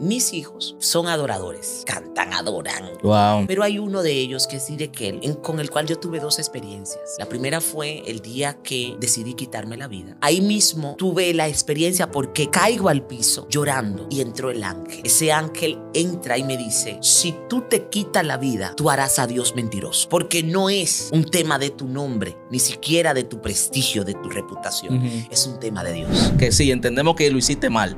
Mis hijos son adoradores, cantan, adoran. Wow. Pero hay uno de ellos que es Irekel, con el cual yo tuve dos experiencias. La primera fue el día que decidí quitarme la vida. Ahí mismo tuve la experiencia porque caigo al piso llorando y entró el ángel. Ese ángel entra y me dice: si tú te quitas la vida, tú harás a Dios mentiroso, porque no es un tema de tu nombre, ni siquiera de tu prestigio, de tu reputación. Es un tema de Dios. Que sí, entendemos que lo hiciste mal.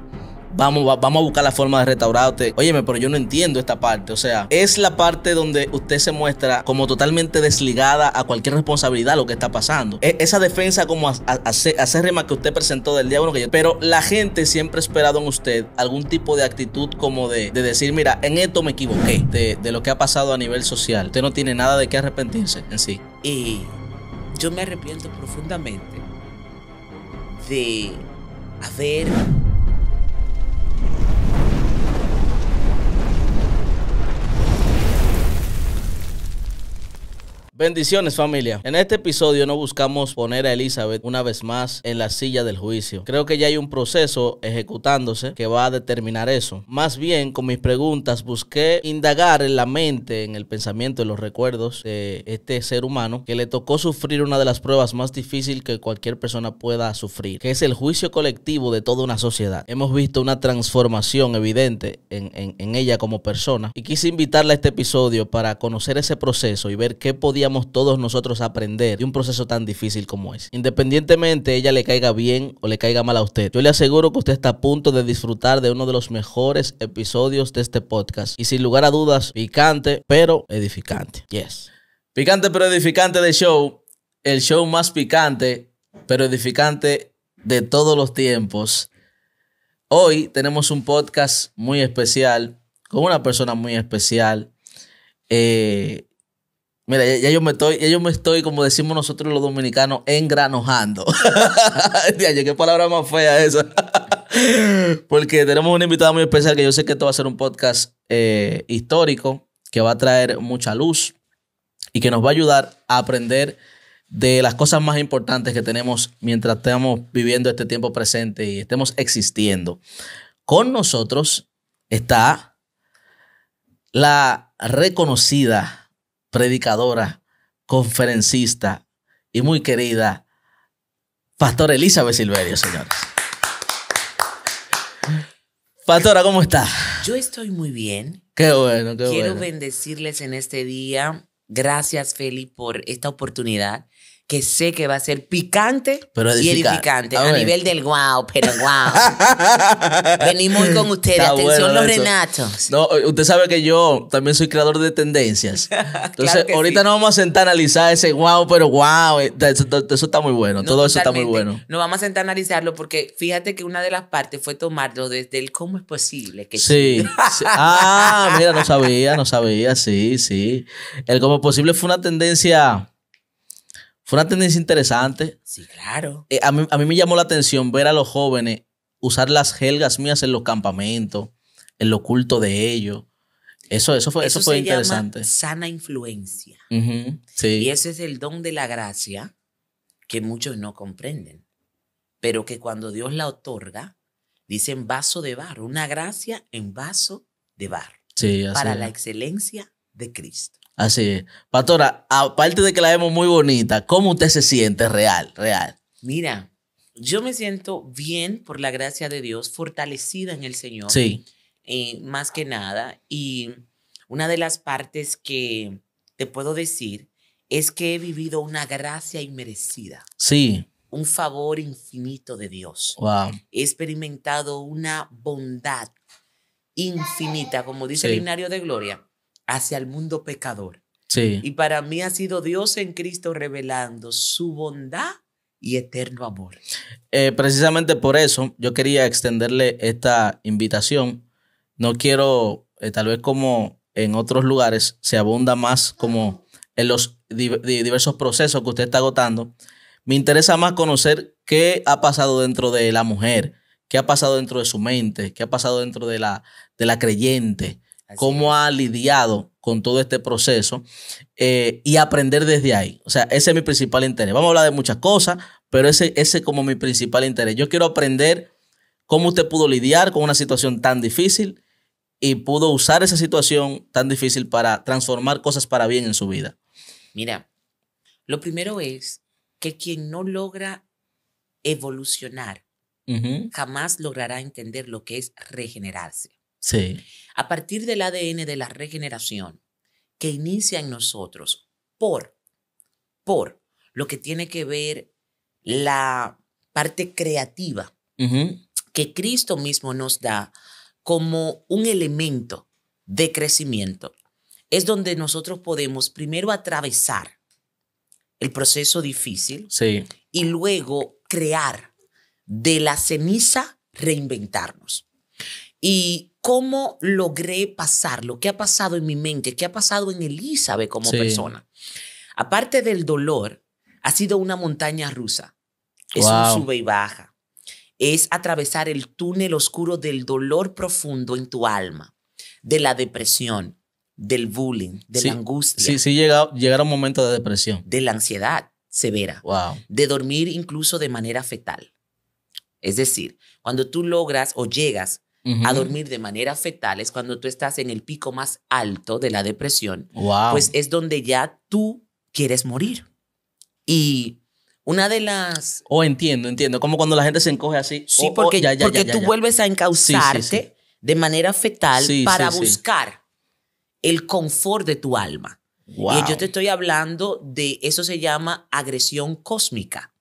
Vamos a buscar la forma de restaurarte. Óyeme, pero yo no entiendo esta parte. O sea, es la parte donde usted se muestra como totalmente desligada a cualquier responsabilidad, lo que está pasando. Esa defensa como acérrima que usted presentó del día uno que yo... Pero la gente siempre ha esperado en usted algún tipo de actitud como de decir, mira, en esto me equivoqué. De lo que ha pasado a nivel social. Usted no tiene nada de qué arrepentirse en sí. Y yo me arrepiento profundamente de haber... Bendiciones, familia. En este episodio no buscamos poner a Elizabeth una vez más en la silla del juicio. Creo que ya hay un proceso ejecutándose que va a determinar eso. Más bien, con mis preguntas busqué indagar en la mente, en el pensamiento, en los recuerdos de este ser humano que le tocó sufrir una de las pruebas más difíciles que cualquier persona pueda sufrir, que es el juicio colectivo de toda una sociedad. Hemos visto una transformación evidente en ella como persona y quise invitarla a este episodio para conocer ese proceso y ver qué podíamos todos nosotros aprender de un proceso tan difícil como es. Independientemente ella le caiga bien o le caiga mal a usted, yo le aseguro que usted está a punto de disfrutar de uno de los mejores episodios de este podcast y sin lugar a dudas, picante pero edificante. Yes. Picante pero edificante de show, el show más picante pero edificante de todos los tiempos. Hoy tenemos un podcast muy especial con una persona muy especial. Mira, ya yo me estoy, como decimos nosotros los dominicanos, engranojando. ¿Qué palabra más fea esa? Porque tenemos una invitada muy especial que yo sé que esto va a ser un podcast histórico, que va a traer mucha luz y que nos va a ayudar a aprender de las cosas más importantes que tenemos mientras estamos viviendo este tiempo presente y estemos existiendo. Con nosotros está la reconocida predicadora, conferencista y muy querida Pastora Elizabeth Silverio, señores. Pastora, ¿cómo está? Yo estoy muy bien. Qué bueno, qué bueno. Quiero bendecirles en este día. Gracias, Feli, por esta oportunidad que sé que va a ser picante pero edificante. Y edificante. A nivel del wow, pero wow. Venimos con ustedes. Está atención, bueno, los eso. Renatos. No, usted sabe que yo también soy creador de tendencias. Entonces, claro, ahorita sí. Nos vamos a sentar a analizar ese wow, pero wow. Eso está muy bueno. No, todo eso está muy bueno. Nos vamos a sentar a analizarlo porque fíjate que una de las partes fue tomarlo desde el cómo es posible. Que sí, sí. Ah, mira, no sabía. Sí, sí. El cómo es posible fue una tendencia... Fue una tendencia interesante. Sí, claro. A mí me llamó la atención ver a los jóvenes usar las jergas mías en los campamentos, en los cultos de ellos. Eso fue interesante. Llama sana influencia. Sí. Y ese es el don de la gracia que muchos no comprenden. Pero que cuando Dios la otorga, dicen vaso de barro. Una gracia en vaso de barro. Sí, así para es. La excelencia de Cristo. Así es. Pastora, aparte de que la vemos muy bonita, ¿cómo usted se siente real? Mira, yo me siento bien por la gracia de Dios, fortalecida en el Señor. Sí. Más que nada. Y una de las partes que te puedo decir es que he vivido una gracia inmerecida. Sí. Un favor infinito de Dios. Wow. He experimentado una bondad infinita, como dice el himnario de Gloria, hacia el mundo pecador. Sí. Y para mí ha sido Dios en Cristo revelando su bondad y eterno amor. Precisamente por eso yo quería extenderle esta invitación. No quiero, tal vez como en otros lugares, se abunda más como en los diversos procesos que usted está agotando. Me interesa más conocer qué ha pasado dentro de la mujer, qué ha pasado dentro de su mente, qué ha pasado dentro de la creyente. Así cómo es. Ha lidiado con todo este proceso y aprender desde ahí. O sea, ese es mi principal interés. Vamos a hablar de muchas cosas, pero ese es como mi principal interés. Yo quiero aprender cómo usted pudo lidiar con una situación tan difícil y pudo usar esa situación tan difícil para transformar cosas para bien en su vida? Mira, lo primero es que quien no logra evolucionar jamás logrará entender lo que es regenerarse. Sí. A partir del ADN de la regeneración que inicia en nosotros por lo que tiene que ver la parte creativa que Cristo mismo nos da como un elemento de crecimiento, es donde nosotros podemos primero atravesar el proceso difícil y luego crear de la ceniza, reinventarnos. Y cómo logré pasarlo, qué ha pasado en mi mente, qué ha pasado en Elizabeth como persona. Aparte del dolor, ha sido una montaña rusa. Es un sube y baja. Es atravesar el túnel oscuro del dolor profundo en tu alma, de la depresión, del bullying, de la angustia. Llegar a un momento de depresión. De la ansiedad severa. De dormir incluso de manera fetal. Es decir, cuando tú logras o llegas a dormir de manera fetal, es cuando tú estás en el pico más alto de la depresión. Pues es donde ya tú quieres morir. Y una de las... entiendo. Como cuando la gente se encoge así. Sí, porque tú vuelves a encauzarte de manera fetal para buscar el confort de tu alma. Y yo te estoy hablando de... Eso se llama agresión cósmica.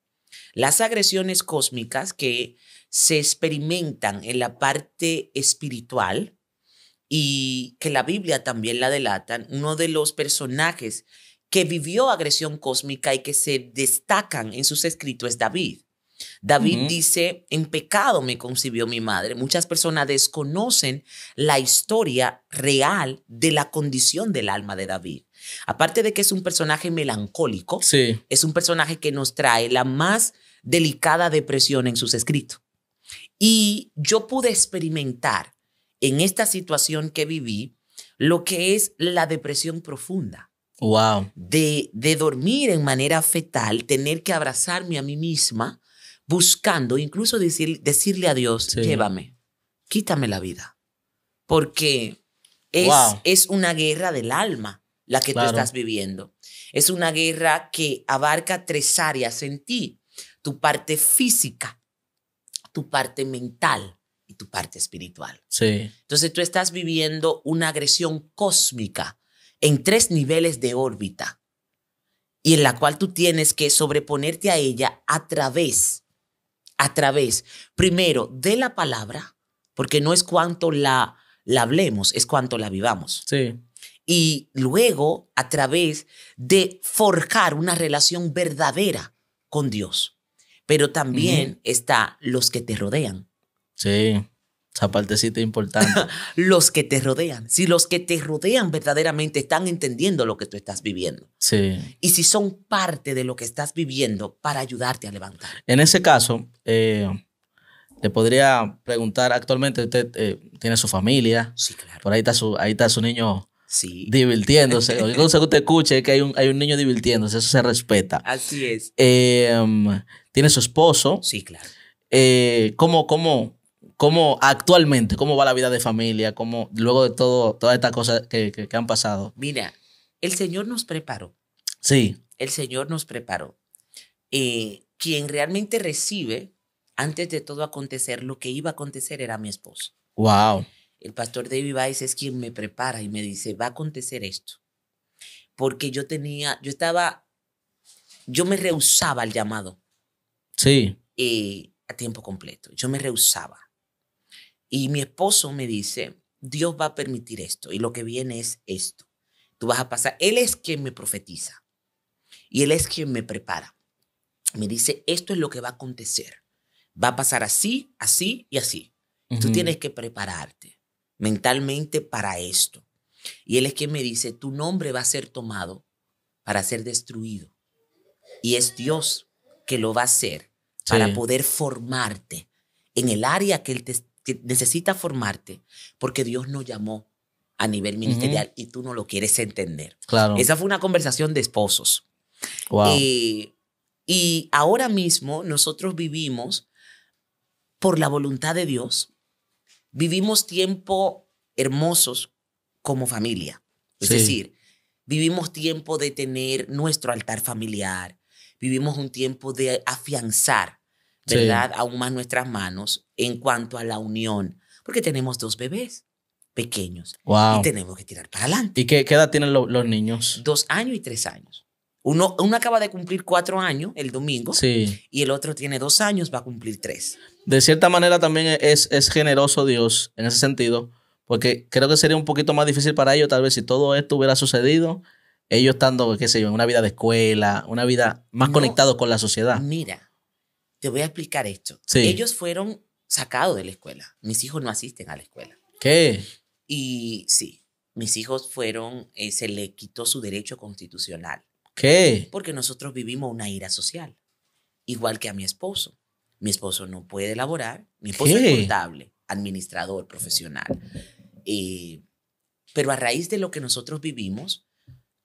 Las agresiones cósmicas que se experimentan en la parte espiritual y que la Biblia también la delatan. Uno de los personajes que vivió agresión cósmica y que se destacan en sus escritos es David. David dice, en pecado me concibió mi madre. Muchas personas desconocen la historia real de la condición del alma de David. Aparte de que es un personaje melancólico, es un personaje que nos trae la más delicada depresión en sus escritos. Y yo pude experimentar en esta situación que viví lo que es la depresión profunda. De dormir en manera fetal, tener que abrazarme a mí misma, buscando, incluso decirle a Dios, llévame, quítame la vida. Porque es una guerra del alma la que tú estás viviendo. Es una guerra que abarca 3 áreas en ti. Tu parte física, tu parte mental y tu parte espiritual. Entonces tú estás viviendo una agresión cósmica en 3 niveles de órbita, y en la cual tú tienes que sobreponerte a ella a través, primero, de la palabra, porque no es cuanto la hablemos, es cuanto la vivamos. Y luego, a través de forjar una relación verdadera con Dios. Pero también está los que te rodean. Esa partecita importante. Los que te rodean. Si los que te rodean verdaderamente están entendiendo lo que tú estás viviendo. Y si son parte de lo que estás viviendo para ayudarte a levantar. En ese caso, te podría preguntar, actualmente usted tiene su familia. Por ahí está su niño divirtiéndose. Lo que usted escuche es que hay un niño divirtiéndose. Eso se respeta. Así es. Tiene su esposo. ¿Cómo actualmente? ¿Cómo va la vida de familia? ¿Cómo, luego de todas estas cosas que han pasado? Mira, el Señor nos preparó. El Señor nos preparó. Quien realmente recibe, antes de todo acontecer, lo que iba a acontecer era mi esposo. El pastor David Weiss es quien me prepara y me dice, va a acontecer esto. Porque yo me rehusaba al llamado. A tiempo completo. Yo me rehusaba. Y mi esposo me dice, Dios va a permitir esto y lo que viene es esto. Tú vas a pasar. Él es quien me profetiza y él es quien me prepara. Me dice, esto es lo que va a acontecer. Va a pasar así, así y así. Tú tienes que prepararte mentalmente para esto. Y él es quien me dice, tu nombre va a ser tomado para ser destruido. Y es Dios que lo va a hacer para poder formarte en el área que él te necesita formarte, porque Dios nos llamó a nivel ministerial y tú no lo quieres entender. Esa fue una conversación de esposos. Y ahora mismo nosotros vivimos por la voluntad de Dios. Vivimos tiempo hermosos como familia. Es decir, vivimos tiempo de tener nuestro altar familiar, vivimos un tiempo de afianzar, ¿verdad? Aún más nuestras manos en cuanto a la unión, porque tenemos dos bebés pequeños y tenemos que tirar para adelante. ¿Y qué edad tienen los niños? 2 años y 3 años. Uno acaba de cumplir 4 años el domingo y el otro tiene 2 años, va a cumplir 3. De cierta manera también es generoso Dios en ese sentido, porque creo que sería un poquito más difícil para ellos tal vez si todo esto hubiera sucedido, ellos estando, qué sé yo, en una vida de escuela, una vida más conectados con la sociedad. Mira, te voy a explicar esto. Ellos fueron sacados de la escuela. Mis hijos no asisten a la escuela. ¿Qué? Y sí, mis hijos fueron, se le quitó su derecho constitucional. ¿Qué? Porque nosotros vivimos una ira social, igual que a mi esposo. Mi esposo no puede laborar, mi esposo es contable, administrador, profesional. Pero a raíz de lo que nosotros vivimos,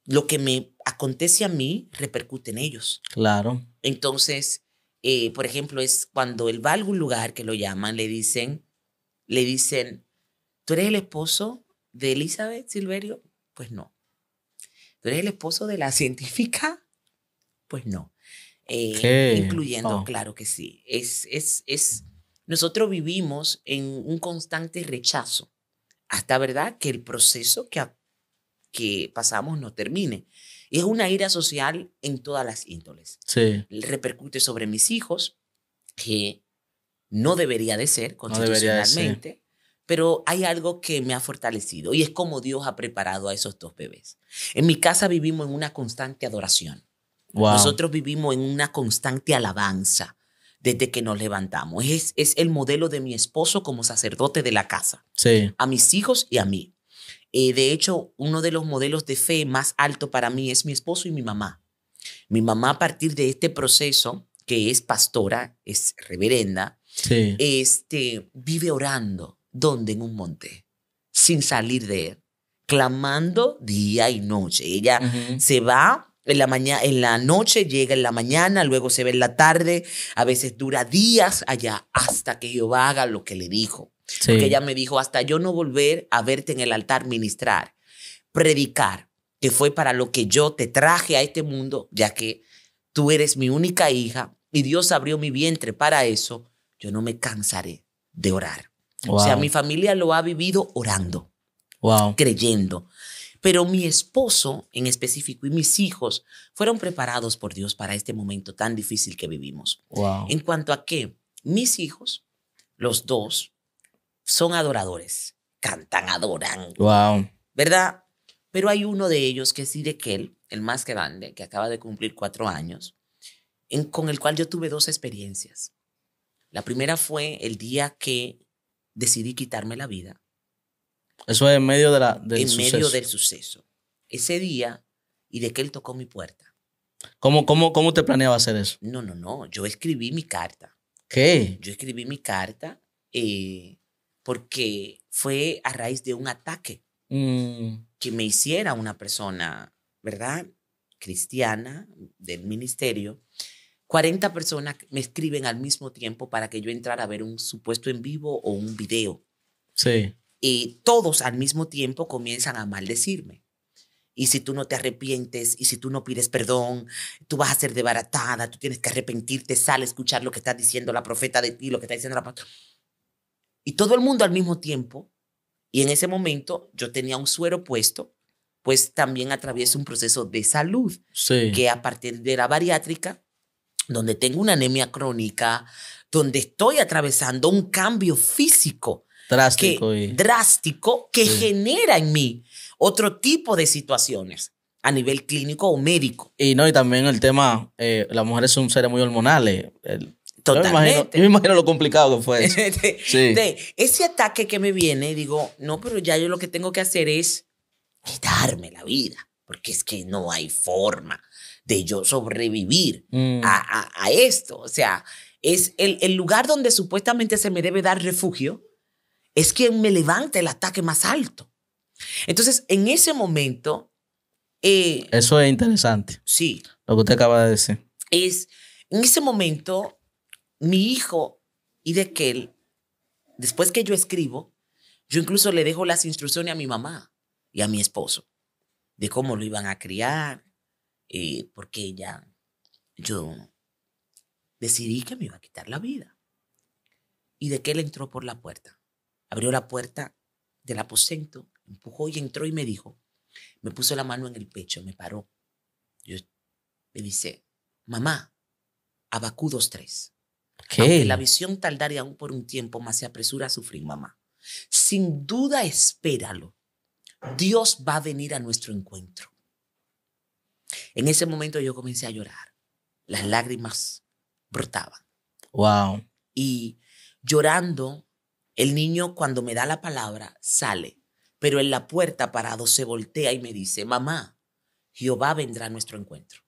lo que me acontece a mí repercute en ellos. Claro. Entonces, por ejemplo, es cuando él va a algún lugar que lo llaman, le dicen, ¿tú eres el esposo de Elizabeth Silverio? Pues no. ¿Tú eres el esposo de la científica? Pues no. Incluyendo, claro que sí. Nosotros vivimos en un constante rechazo. Hasta, ¿verdad?, que el proceso que pasamos no termine. Es una ira social en todas las índoles. Sí. Repercute sobre mis hijos, que no debería de ser constitucionalmente. No, pero hay algo que me ha fortalecido y es como Dios ha preparado a esos dos bebés. En mi casa vivimos en una constante adoración. Wow. Nosotros vivimos en una constante alabanza desde que nos levantamos. Es el modelo de mi esposo como sacerdote de la casa, a mis hijos y a mí. De hecho, uno de los modelos de fe más alto para mí es mi esposo y mi mamá. Mi mamá, a partir de este proceso, que es pastora, es reverenda, vive orando. ¿Dónde? En un monte, sin salir de él, clamando día y noche. Ella se va en la noche, llega en la mañana, luego se ve en la tarde, a veces dura días allá hasta que Jehová haga lo que le dijo. Porque ella me dijo, hasta yo no volver a verte en el altar ministrar, predicar, que fue para lo que yo te traje a este mundo, ya que tú eres mi única hija y Dios abrió mi vientre para eso, yo no me cansaré de orar. Wow. O sea, mi familia lo ha vivido orando, creyendo. Pero mi esposo en específico y mis hijos fueron preparados por Dios para este momento tan difícil que vivimos. Wow. En cuanto a que mis hijos, los dos, son adoradores. Cantan, adoran. Wow. ¿Verdad? Pero hay uno de ellos que es Idekel, el más grande, que acaba de cumplir 4 años, con el cual yo tuve 2 experiencias. La primera fue el día que decidí quitarme la vida. Eso es en medio del suceso. Ese día, Idekel tocó mi puerta. ¿Cómo te planeaba hacer eso? No. Yo escribí mi carta. ¿Qué? Yo escribí mi carta porque fue a raíz de un ataque que me hiciera una persona, ¿verdad?, cristiana del ministerio. 40 personas me escriben al mismo tiempo para que yo entrara a ver un supuesto en vivo o un video. Sí. Y todos al mismo tiempo comienzan a maldecirme. Y si tú no te arrepientes, y si tú no pides perdón, tú vas a ser desbaratada, tú tienes que arrepentirte, sale a escuchar lo que está diciendo la profeta de ti, lo que está diciendo la pastora. Y todo el mundo al mismo tiempo. Y en ese momento yo tenía un suero puesto, pues también atravieso un proceso de salud. Sí. Que a partir de la bariátrica, donde tengo una anemia crónica, donde estoy atravesando un cambio físico drástico que genera en mí otro tipo de situaciones a nivel clínico o médico. Y también el tema, las mujeres son seres muy hormonales. Totalmente. Yo me imagino lo complicado que fue eso. Ese ataque que me viene, digo, no, pero ya yo lo que tengo que hacer es quitarme la vida, porque es que no hay forma de yo sobrevivir a esto. O sea, es el lugar donde supuestamente se me debe dar refugio, es quien me levanta el ataque más alto. Entonces, en ese momento... eso es interesante. Sí. Lo que usted acaba de decir. En ese momento, mi hijo Idekel, después que yo escribo, Yo incluso le dejo las instrucciones a mi mamá y a mi esposo de cómo lo iban a criar, porque ya yo decidí que me iba a quitar la vida. Y de que él entró por la puerta. Abrió la puerta del aposento, empujó y entró y me dijo, me puso la mano en el pecho, me paró. Me dice, mamá, Abacú 2:3. Aunque la visión tardaría aún por un tiempo, más se apresura a sufrir, mamá. Sin duda espéralo. Dios va a venir a nuestro encuentro. En ese momento yo comencé a llorar. Las lágrimas brotaban. Wow. Y llorando, el niño cuando me da la palabra sale, pero en la puerta parado se voltea y me dice, mamá, Jehová vendrá a nuestro encuentro.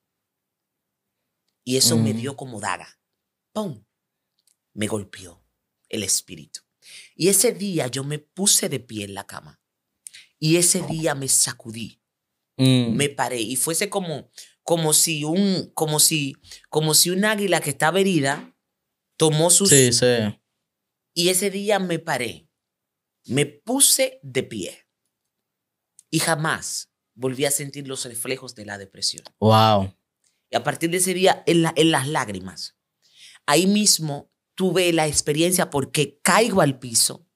Y eso me dio como daga. ¡Pum! Me golpeó el espíritu. Y ese día yo me puse de pie en la cama. Y ese día me sacudí. Me paré. Y fuese como si un águila que estaba herida tomó su... Sí, sí. Y ese día me paré. Me puse de pie. Y jamás volví a sentir los reflejos de la depresión. Wow. Y a partir de ese día, en las lágrimas, ahí mismo tuve la experiencia porque caigo al piso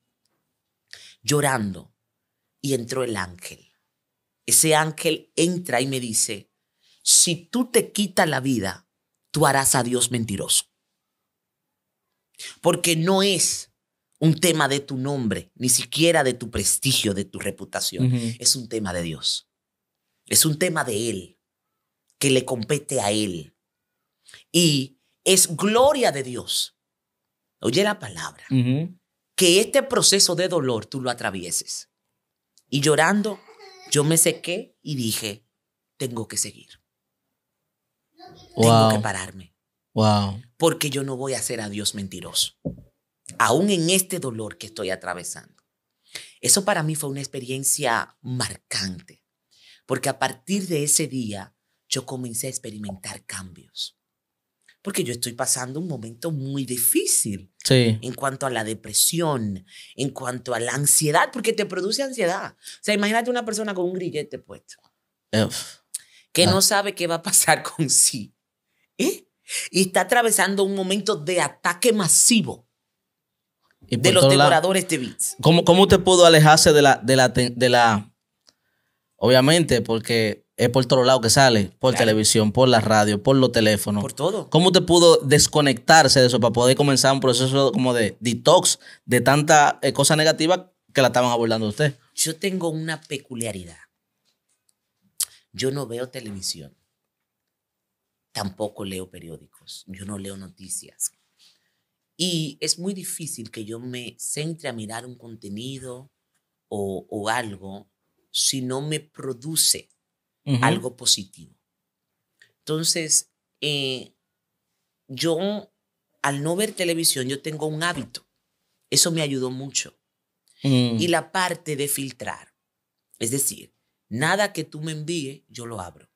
llorando y entró el ángel. Ese ángel entra y me dice, si tú te quitas la vida, tú harás a Dios mentiroso. Porque no es un tema de tu nombre, ni siquiera de tu prestigio, de tu reputación. Es un tema de Dios. Es un tema de Él, que le compete a Él. Y es gloria de Dios. Oye la palabra. Que este proceso de dolor tú lo atravieses. Y llorando, yo me sequé y dije, tengo que seguir. Wow. Tengo que pararme. Wow. Porque yo no voy a hacer a Dios mentiroso. Aún en este dolor que estoy atravesando. Eso para mí fue una experiencia marcante. Porque a partir de ese día, yo comencé a experimentar cambios. Porque yo estoy pasando un momento muy difícil. Sí. En cuanto a la depresión, en cuanto a la ansiedad, porque te produce ansiedad. O sea, imagínate una persona con un grillete puesto. Que no sabe qué va a pasar con sí. Y está atravesando un momento de ataque masivo de los devoradores de bits. ¿Cómo usted pudo alejarse de la... Obviamente, porque... Es por todos lados que sale, por televisión, por la radio, por los teléfonos. Por todo. ¿Cómo te pudo desconectarse de eso para poder comenzar un proceso como de detox de tanta cosa negativa que la estaban abordando usted? Yo tengo una peculiaridad. Yo no veo televisión. Tampoco leo periódicos. Yo no leo noticias. Y es muy difícil que yo me centre a mirar un contenido o algo si no me produce algo positivo. Entonces, yo al no ver televisión, yo tengo un hábito. Eso me ayudó mucho. Y la parte de filtrar. Es decir, nada que tú me envíes, yo lo abro.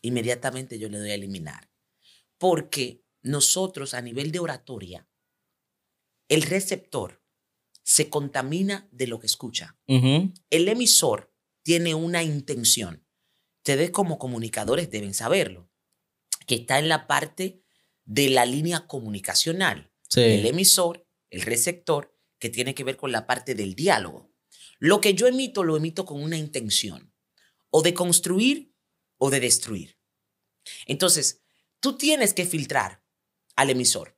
Inmediatamente yo le doy a eliminar. Porque nosotros a nivel de oratoria, el receptor se contamina de lo que escucha. El emisor tiene una intención. Ustedes como comunicadores deben saberlo, que está en la parte de la línea comunicacional. Sí. El emisor, el receptor, que tiene que ver con la parte del diálogo. Lo que yo emito, lo emito con una intención, o de construir o de destruir. Entonces, tú tienes que filtrar al emisor.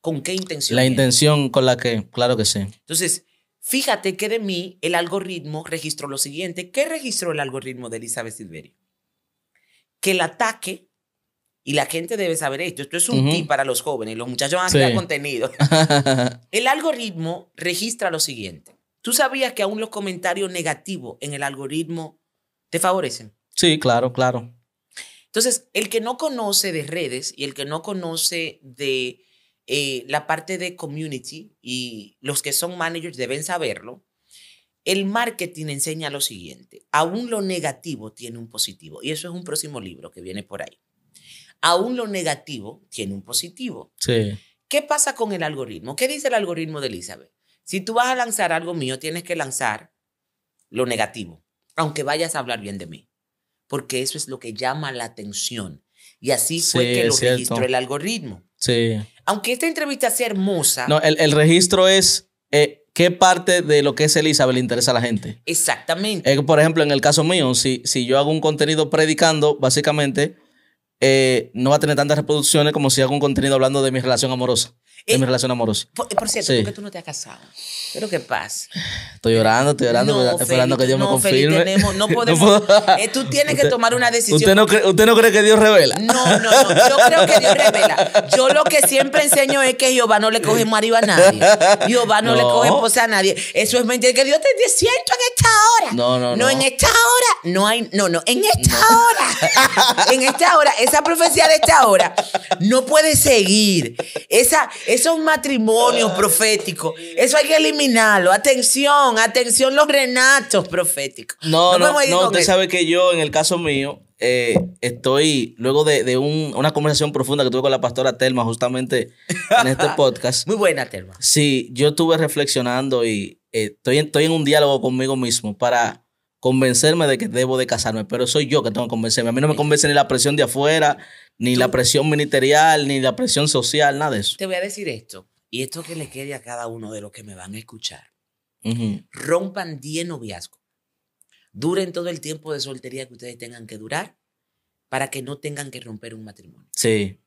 ¿Con qué intención? La intención con la que, claro que sí. Entonces, fíjate que de mí el algoritmo registró lo siguiente. ¿Qué registró el algoritmo de Elizabeth Silverio? Que el ataque, y la gente debe saber esto es un tip para los jóvenes, los muchachos van a crear contenido. El algoritmo registra lo siguiente. ¿Tú sabías que aún los comentarios negativos en el algoritmo te favorecen? Sí, claro, claro. Entonces, el que no conoce de redes y el que no conoce de... la parte de community, y los que son managers deben saberlo, el marketing enseña lo siguiente. Aún lo negativo tiene un positivo. Y eso es un próximo libro que viene por ahí. Aún lo negativo tiene un positivo. Sí. ¿Qué pasa con el algoritmo? ¿Qué dice el algoritmo de Elizabeth? Si tú vas a lanzar algo mío, tienes que lanzar lo negativo, aunque vayas a hablar bien de mí, porque eso es lo que llama la atención. Y así fue que lo registró el algoritmo. Sí. Aunque esta entrevista sea hermosa... No, el registro es qué parte de lo que es Elizabeth le interesa a la gente. Exactamente. Por ejemplo, en el caso mío, si yo hago un contenido predicando, básicamente, no va a tener tantas reproducciones como si hago un contenido hablando de mi relación amorosa. Por cierto, ¿por qué tú no te has casado? Pero ¿qué pasa? Estoy llorando, no, esperando que Dios me confirme. No podemos. Tú tienes que tomar una decisión. ¿Usted no cree que Dios revela? No. Yo creo que Dios revela. Yo lo que siempre enseño es que Jehová no le coge marido a nadie. Jehová no le coge esposa a nadie. Eso es mentira. Que Dios te dice cierto en esta hora. No, en esta hora. En esta hora. En esta hora. Esa profecía de esta hora no puede seguir. Eso es un matrimonio profético. Eso hay que eliminarlo. Atención los renatos proféticos. No, usted sabe que yo, en el caso mío, estoy, luego de una conversación profunda que tuve con la pastora Telma, justamente en este podcast. Muy buena, Telma. Sí, yo estuve reflexionando y estoy en un diálogo conmigo mismo para convencerme de que debo de casarme, pero soy yo que tengo que convencerme. A mí no me convence ni la presión de afuera, ni la presión ministerial, ni la presión social, nada de eso. Te voy a decir esto, y esto que le quede a cada uno de los que me van a escuchar. Uh-huh. Rompan 10 noviazgos. Duren todo el tiempo de soltería que ustedes tengan que durar para que no tengan que romper un matrimonio. Sí.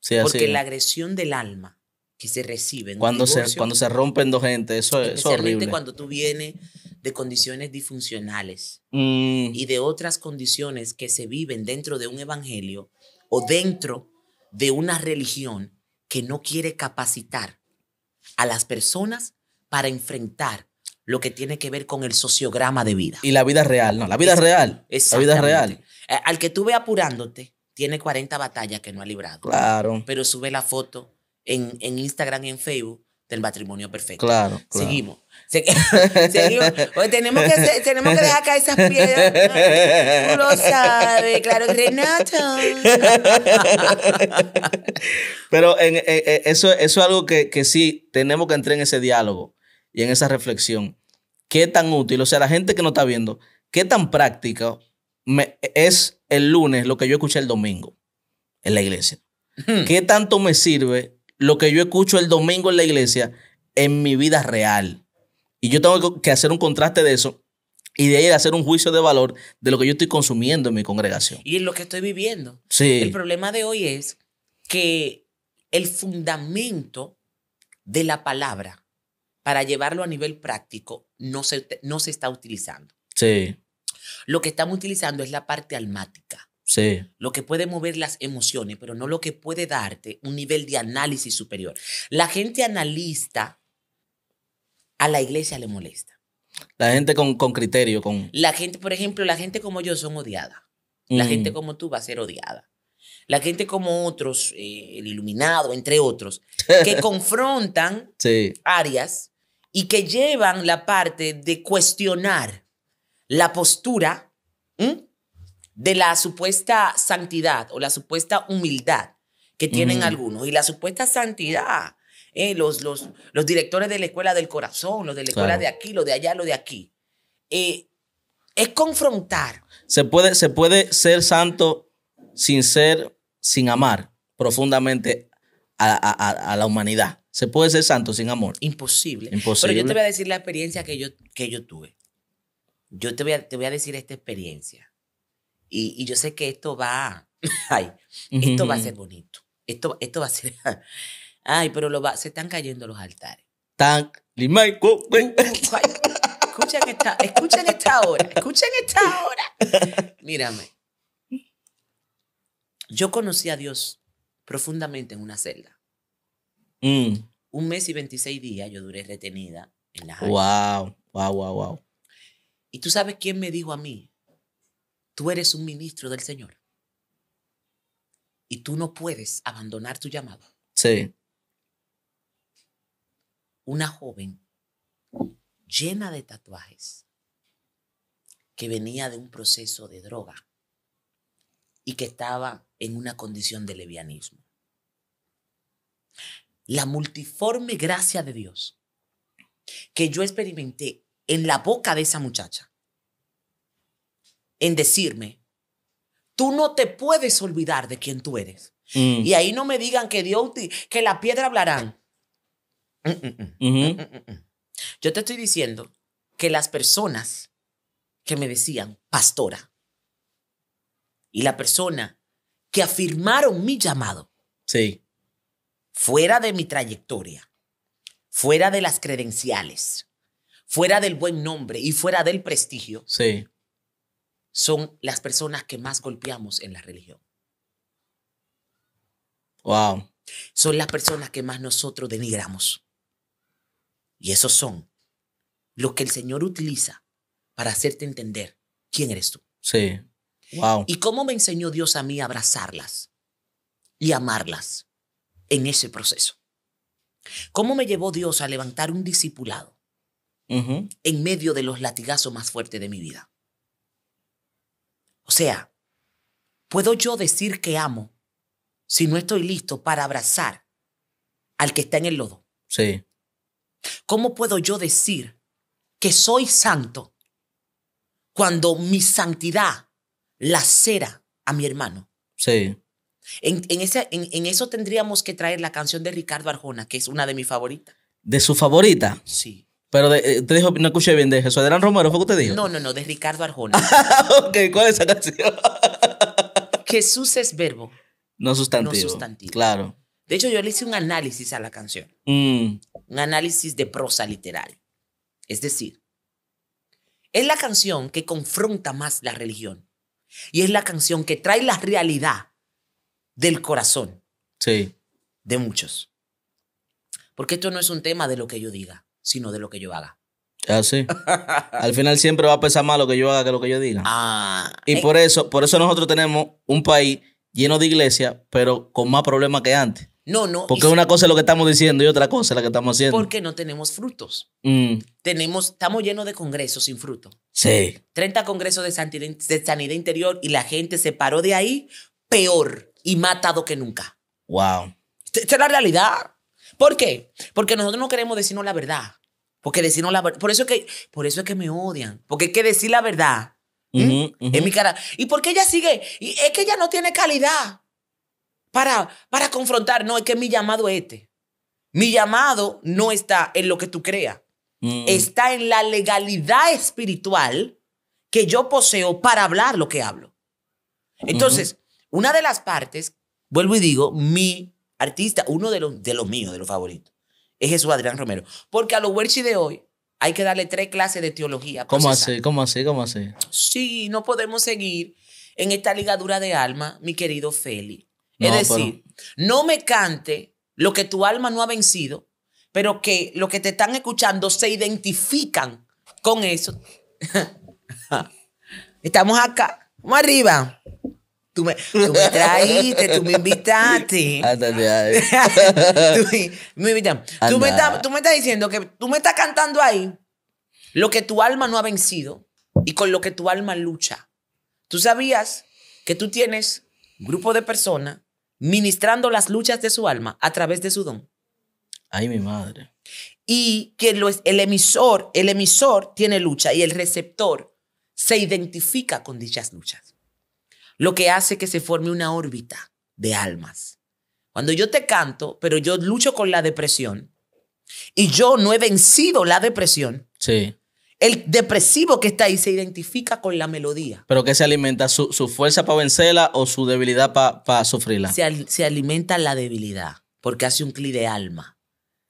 Sí, así. Porque la agresión del alma que se recibe en cuando se rompen dos gente, eso es horrible. Cuando tú vienes de condiciones disfuncionales y de otras condiciones que se viven dentro de un evangelio o dentro de una religión que no quiere capacitar a las personas para enfrentar lo que tiene que ver con el sociograma de vida. Y la vida real, ¿no? La vida real. Exactamente. La vida real. Al que tú ve apurándote, tiene 40 batallas que no ha librado. Claro. Pero sube la foto en Instagram y en Facebook del matrimonio perfecto. Claro. Seguimos. Hoy tenemos que dejar caer esas piedras. Tú lo sabes, claro, Renato. Pero eso es algo que sí tenemos que entrar en ese diálogo y en esa reflexión. ¿Qué tan útil? O sea, la gente que nos está viendo, ¿qué tan práctica es el lunes lo que yo escuché el domingo en la iglesia? ¿Qué tanto me sirve lo que yo escucho el domingo en la iglesia en mi vida real? Y yo tengo que hacer un contraste de eso y de ahí hacer un juicio de valor de lo que yo estoy consumiendo en mi congregación. Y en lo que estoy viviendo. Sí. El problema de hoy es que el fundamento de la palabra para llevarlo a nivel práctico no se está utilizando. Sí. Lo que estamos utilizando es la parte almática. Sí. Lo que puede mover las emociones, pero no lo que puede darte un nivel de análisis superior. La gente analista a la iglesia le molesta. La gente con criterio. La gente, por ejemplo, la gente como yo son odiada. La gente como tú va a ser odiada. La gente como otros, el iluminado, entre otros, que confrontan áreas y que llevan la parte de cuestionar la postura de la supuesta santidad o la supuesta humildad que tienen algunos. Y la supuesta santidad, los directores de la escuela del corazón, los de la escuela de aquí, los de allá, los de aquí. Es confrontar. Se puede ser santo sin amar profundamente a la humanidad. Se puede ser santo sin amor. Imposible. Pero yo te voy a decir la experiencia que yo tuve. Yo te voy a decir esta experiencia. Y yo sé que esto va... esto va a ser bonito. Esto va a ser... pero se están cayendo los altares. Escuchen esta hora. Mírame. Yo conocí a Dios profundamente en una celda. Un mes y 26 días yo duré retenida en la Haya. Wow. ¿Y tú sabes quién me dijo a mí? Tú eres un ministro del Señor y tú no puedes abandonar tu llamado. Sí. Una joven llena de tatuajes que venía de un proceso de droga y que estaba en una condición de levianismo. La multiforme gracia de Dios que yo experimenté en la boca de esa muchacha, en decirme, tú no te puedes olvidar de quién tú eres. Mm. Y ahí no me digan que Dios, que la piedra hablarán. Yo te estoy diciendo que las personas que me decían pastora y la persona que afirmaron mi llamado, sí, fuera de mi trayectoria, fuera de las credenciales, fuera del buen nombre y fuera del prestigio, sí, son las personas que más golpeamos en la religión. Wow. Son las personas que más nosotros denigramos. Y esos son los que el Señor utiliza para hacerte entender quién eres tú. Sí. Wow. Y cómo me enseñó Dios a mí a abrazarlas y amarlas en ese proceso. Cómo me llevó Dios a levantar un discipulado en medio de los latigazos más fuertes de mi vida. O sea, ¿puedo yo decir que amo si no estoy listo para abrazar al que está en el lodo? Sí. ¿Cómo puedo yo decir que soy santo cuando mi santidad lacera a mi hermano? Sí. En eso tendríamos que traer la canción de Ricardo Arjona, que es una de mis favoritas. ¿De su favorita? Sí. Pero te dijo, no escuché bien, de Jesús Adrián Romero, ¿fue que usted dijo? No, no, no, de Ricardo Arjona. Ok, ¿cuál es esa canción? Jesús es verbo. No sustantivo. No sustantivo. Claro. De hecho, yo le hice un análisis a la canción. Un análisis de prosa literal. Es decir, es la canción que confronta más la religión. Y es la canción que trae la realidad del corazón. Sí. De muchos. Porque esto no es un tema de lo que yo diga, sino de lo que yo haga. Ah, sí. Al final siempre va a pesar más lo que yo haga que lo que yo diga. Ah. Y por eso nosotros tenemos un país lleno de iglesias, pero con más problemas que antes. No, no. Porque una cosa es lo que estamos diciendo y otra cosa es la que estamos haciendo. Porque no tenemos frutos. Estamos llenos de congresos sin fruto. Sí. 30 congresos de sanidad interior y la gente se paró de ahí peor y más atado que nunca. Wow. Esta es la realidad. ¿Por qué? Porque nosotros no queremos decirnos la verdad. Porque decirnos la verdad. Por eso es que me odian. Porque hay que decir la verdad. En mi cara. ¿Y por qué ella sigue? Y es que ella no tiene calidad para confrontar. No, es que mi llamado es este. Mi llamado no está en lo que tú creas. Está en la legalidad espiritual que yo poseo para hablar lo que hablo. Entonces, una de las partes, vuelvo y digo, mi artista, uno de los míos, de los favoritos, es Jesús Adrián Romero. Porque a los Werchi de hoy hay que darle 3 clases de teología. ¿Cómo así? ¿Cómo así? ¿Cómo así? Sí, no podemos seguir en esta ligadura de alma, mi querido Feli. Es decir, no me cante lo que tu alma no ha vencido, pero que lo que te están escuchando se identifican con eso. Estamos acá. Vamos arriba. Tú me trajiste, tú me invitaste. Tú me estás diciendo que tú me estás cantando ahí lo que tu alma no ha vencido y con lo que tu alma lucha. Tú sabías que tú tienes un grupo de personas ministrando las luchas de su alma a través de su don. Ay, mi madre. Y que el emisor tiene lucha y el receptor se identifica con dichas luchas. Lo que hace que se forme una órbita de almas. Cuando yo te canto, pero yo lucho con la depresión y yo no he vencido la depresión, sí, el depresivo que está ahí se identifica con la melodía. ¿Pero qué se alimenta? ¿Su fuerza para vencerla o su debilidad para sufrirla? Se alimenta la debilidad porque hace un clic de alma.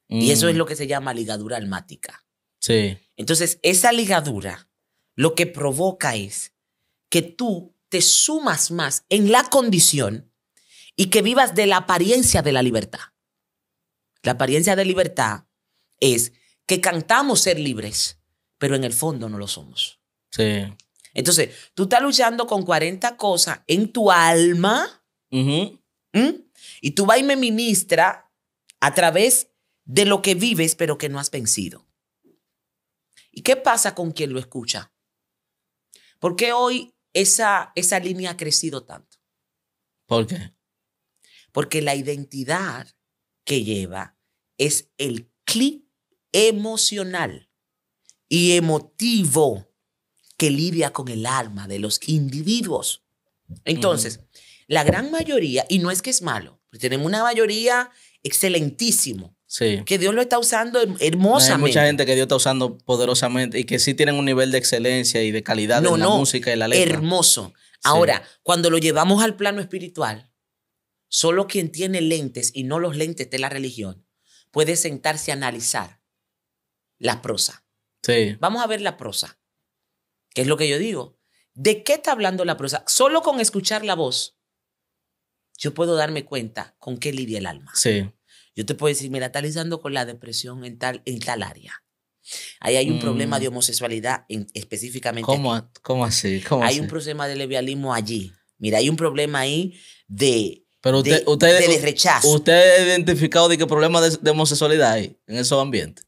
Y eso es lo que se llama ligadura almática. Sí. Entonces, esa ligadura lo que provoca es que tú te sumas más en la condición y que vivas de la apariencia de la libertad. La apariencia de libertad es que cantamos ser libres, pero en el fondo no lo somos. Sí. Entonces, tú estás luchando con 40 cosas en tu alma y tú vas y me ministra a través de lo que vives, pero que no has vencido. ¿Y qué pasa con quien lo escucha? Porque hoy esa línea ha crecido tanto. ¿Por qué? Porque la identidad que lleva es el clic emocional y emotivo que lidia con el alma de los individuos. Entonces, la gran mayoría, y no es que es malo, pero tenemos una mayoría excelentísimo. Sí. Que Dios lo está usando hermosamente. Hay mucha gente que Dios está usando poderosamente y que sí tienen un nivel de excelencia y de calidad en la música y la letra. Hermoso. Ahora, cuando lo llevamos al plano espiritual, solo quien tiene lentes y no los lentes de la religión puede sentarse a analizar la prosa. Sí. Vamos a ver la prosa. ¿Qué es lo que yo digo? ¿De qué está hablando la prosa? Solo con escuchar la voz, yo puedo darme cuenta con qué lidia el alma. Sí. Yo te puedo decir, mira, está lidiando con la depresión en tal área. Ahí hay un problema de homosexualidad específicamente. ¿Cómo así? Hay un problema de lesbianismo allí. Mira, hay un problema ahí de... Pero usted rechazo. ¿Usted ha identificado de qué problema de homosexualidad hay en esos ambientes?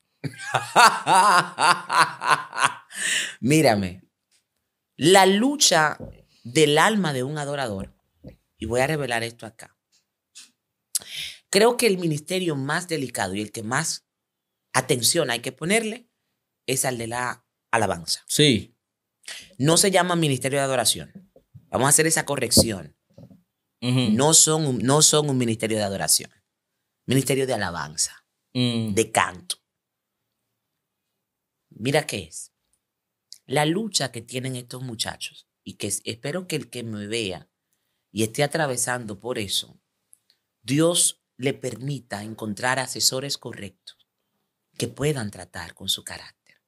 Mírame. La lucha del alma de un adorador. Y voy a revelar esto acá. Creo que el ministerio más delicado y el que más atención hay que ponerle es al de la alabanza. Sí. No se llama ministerio de adoración. Vamos a hacer esa corrección. No son un ministerio de adoración. Ministerio de alabanza, de canto. Mira qué es. La lucha que tienen estos muchachos y que espero que el que me vea y esté atravesando por eso, Dios le permita encontrar asesores correctos que puedan tratar con su carácter.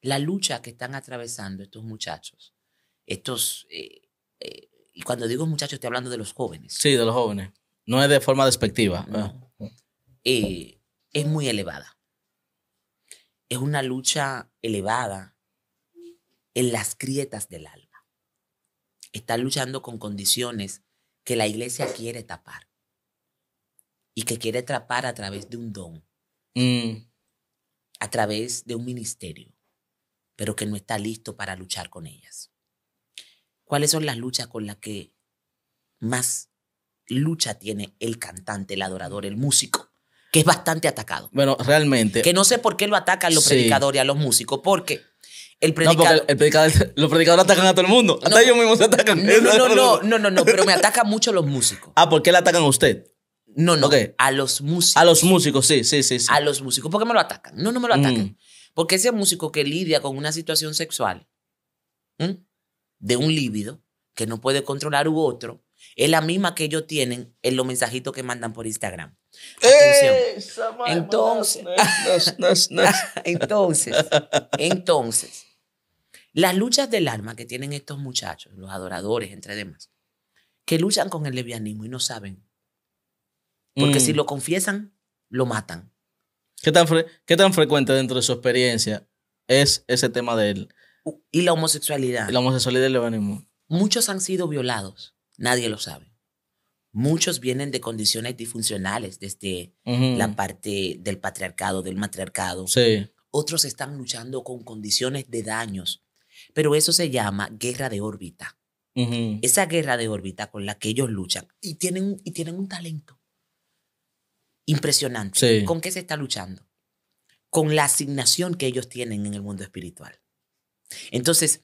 La lucha que están atravesando estos muchachos, y cuando digo muchachos estoy hablando de los jóvenes. Sí, de los jóvenes. No es de forma despectiva. No. Es muy elevada. Es una lucha elevada en las grietas del alma. Están luchando con condiciones que la iglesia quiere tapar. Y que quiere atrapar a través de un don, a través de un ministerio, pero que no está listo para luchar con ellas. ¿Cuáles son las luchas con las que más lucha tiene el cantante, el adorador, el músico? Que es bastante atacado. Bueno, realmente. Que no sé por qué lo atacan los predicadores y a los músicos, porque... los predicadores atacan a todo el mundo. Hasta ellos mismos se atacan. No, pero me atacan mucho los músicos. Ah, ¿por qué le atacan a usted? No, okay. A los músicos. A los músicos, sí. A los músicos. ¿Por qué me lo atacan? No me lo atacan. Porque ese músico que lidia con una situación sexual, de un líbido, que no puede controlar u otro, es la misma que ellos tienen en los mensajitos que mandan por Instagram. Atención. Entonces, las luchas del alma que tienen estos muchachos, los adoradores, entre demás, que luchan con el lesbianismo y no saben. Porque si lo confiesan, lo matan. ¿Qué tan frecuente dentro de su experiencia es ese tema de él? Y la homosexualidad. La homosexualidad y el lesbianismo. Muchos han sido violados. Nadie lo sabe. Muchos vienen de condiciones disfuncionales desde la parte del patriarcado, del matriarcado. Sí. Otros están luchando con condiciones de daños. Pero eso se llama guerra de órbita. Esa guerra de órbita con la que ellos luchan. Y tienen un talento. Impresionante. Sí. ¿Con qué se está luchando? Con la asignación que ellos tienen en el mundo espiritual. Entonces,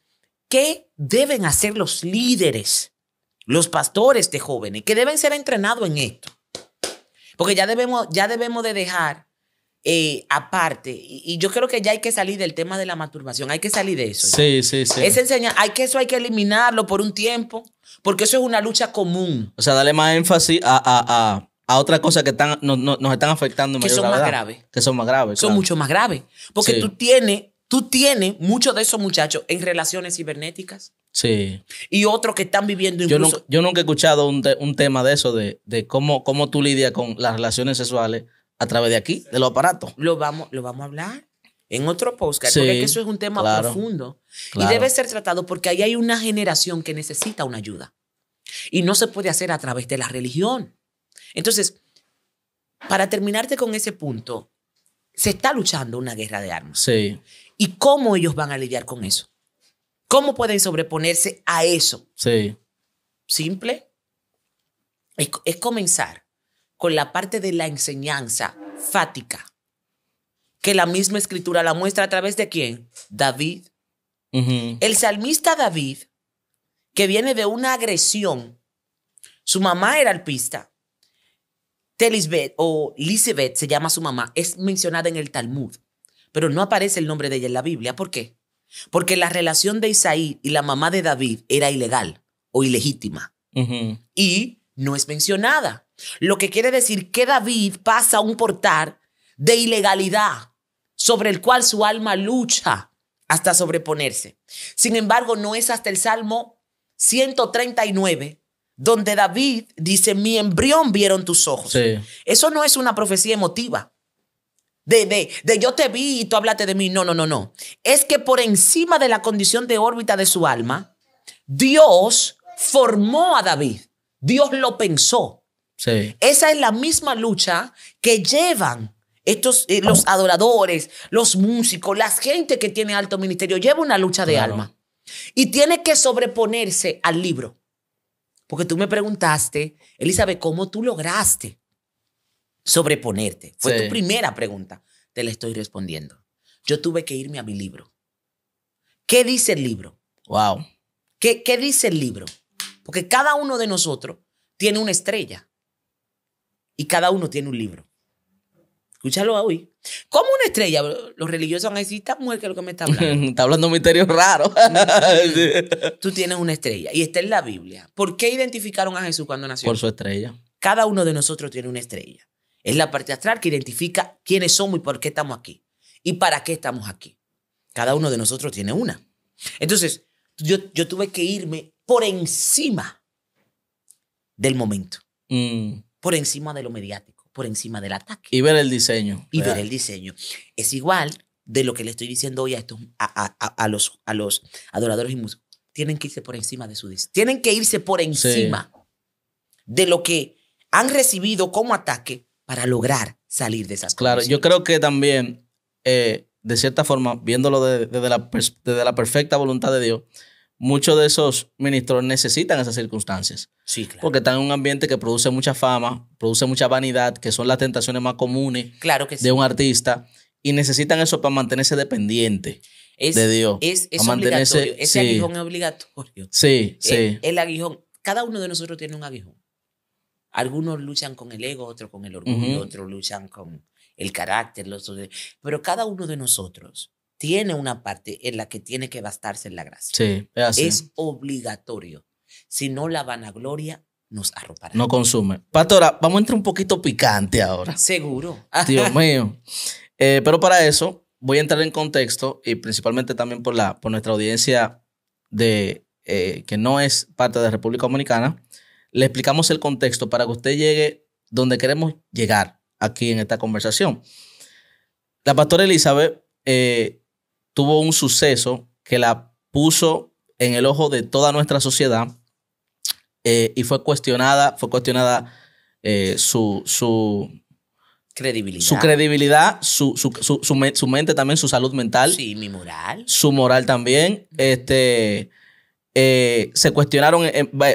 ¿qué deben hacer los líderes, los pastores de jóvenes? Que deben ser entrenados en esto. Porque ya debemos de dejar aparte. Y yo creo que ya hay que salir del tema de la masturbación. Hay que salir de eso. Sí. Eso hay que eliminarlo por un tiempo. Porque eso es una lucha común. O sea, darle más énfasis a otras cosas que nos están afectando. Que son más graves. Son mucho más graves. Porque tú tienes muchos de esos muchachos en relaciones cibernéticas. Sí. Y otros que están viviendo incluso... Yo nunca he escuchado un tema de eso, de cómo tú lidias con las relaciones sexuales a través de aquí, de los aparatos. Lo vamos a hablar en otro podcast. Sí, porque eso es un tema profundo. Claro. Y debe ser tratado porque ahí hay una generación que necesita una ayuda. Y no se puede hacer a través de la religión. Entonces, para terminarte con ese punto, se está luchando una guerra de armas. Sí. ¿Y cómo ellos van a lidiar con eso? ¿Cómo pueden sobreponerse a eso? Sí. Simple. Es comenzar con la parte de la enseñanza fática. que la misma escritura la muestra a través de ¿quién? David. Uh-huh. El salmista David, que viene de una agresión. Su mamá era alpista. Telisbeth, o Elizabeth se llama su mamá, es mencionada en el Talmud, pero no aparece el nombre de ella en la Biblia. ¿Por qué? Porque la relación de Isaí y la mamá de David era ilegal o ilegítima. Uh-huh. Y no es mencionada. Lo que quiere decir que David pasa a un portal de ilegalidad sobre el cual su alma lucha hasta sobreponerse. Sin embargo, no es hasta el Salmo 139 donde David dice, mi embrión vieron tus ojos. Sí. Eso no es una profecía emotiva. De yo te vi y tú hablaste de mí. No, no, no, no. Es que por encima de la condición de órbita de su alma, Dios formó a David. Dios lo pensó. Sí. Esa es la misma lucha que llevan estos, los adoradores, los músicos, la gente que tiene alto ministerio. Lleva una lucha de alma. Y tiene que sobreponerse al libro. Porque tú me preguntaste, Elizabeth, ¿cómo tú lograste sobreponerte? Fue tu primera pregunta. Te la estoy respondiendo. Yo tuve que irme a mi libro. ¿Qué dice el libro? Wow. ¿Qué dice el libro? Porque cada uno de nosotros tiene una estrella. Y cada uno tiene un libro. Escúchalo hoy. ¿Cómo una estrella? Los religiosos van a decir, esta mujer que es lo que me está hablando. Está hablando misterios raros. Tú tienes una estrella y está en la Biblia. ¿Por qué identificaron a Jesús cuando nació? Por su estrella. Cada uno de nosotros tiene una estrella. Es la parte astral que identifica quiénes somos y por qué estamos aquí. Y para qué estamos aquí. Cada uno de nosotros tiene una. Entonces, yo tuve que irme por encima del momento. Mm. Por encima de lo mediático. Por encima del ataque. Y ver el diseño. Y ver el diseño. Es igual de lo que le estoy diciendo hoy a estos a los adoradores y músicos. Tienen que irse por encima de su diseño. Tienen que irse por encima de lo que han recibido como ataque para lograr salir de esas cosas. Claro, yo creo que también, de cierta forma, viéndolo desde la perfecta voluntad de Dios, muchos de esos ministros necesitan esas circunstancias. Sí, claro. Porque están en un ambiente que produce mucha fama, produce mucha vanidad, que son las tentaciones más comunes de un artista. Y necesitan eso para mantenerse dependiente de Dios. Es obligatorio. Ese aguijón es obligatorio. Sí, sí. El aguijón. Cada uno de nosotros tiene un aguijón. Algunos luchan con el ego, otros con el orgullo, otros luchan con el carácter. Pero cada uno de nosotros tiene una parte en la que tiene que bastarse en la gracia. Sí, es así. Es obligatorio. Si no, la vanagloria nos arropará. No consume. Pastora, vamos a entrar un poquito picante ahora. Seguro. Dios mío. Pero para eso voy a entrar en contexto y principalmente también por nuestra audiencia de, que no es parte de República Dominicana. Le explicamos el contexto para que usted llegue donde queremos llegar aquí en esta conversación. La pastora Elizabeth tuvo un suceso que la puso en el ojo de toda nuestra sociedad y fue cuestionada su credibilidad, su mente también, su salud mental. Sí, mi moral. Su moral también. Se cuestionaron,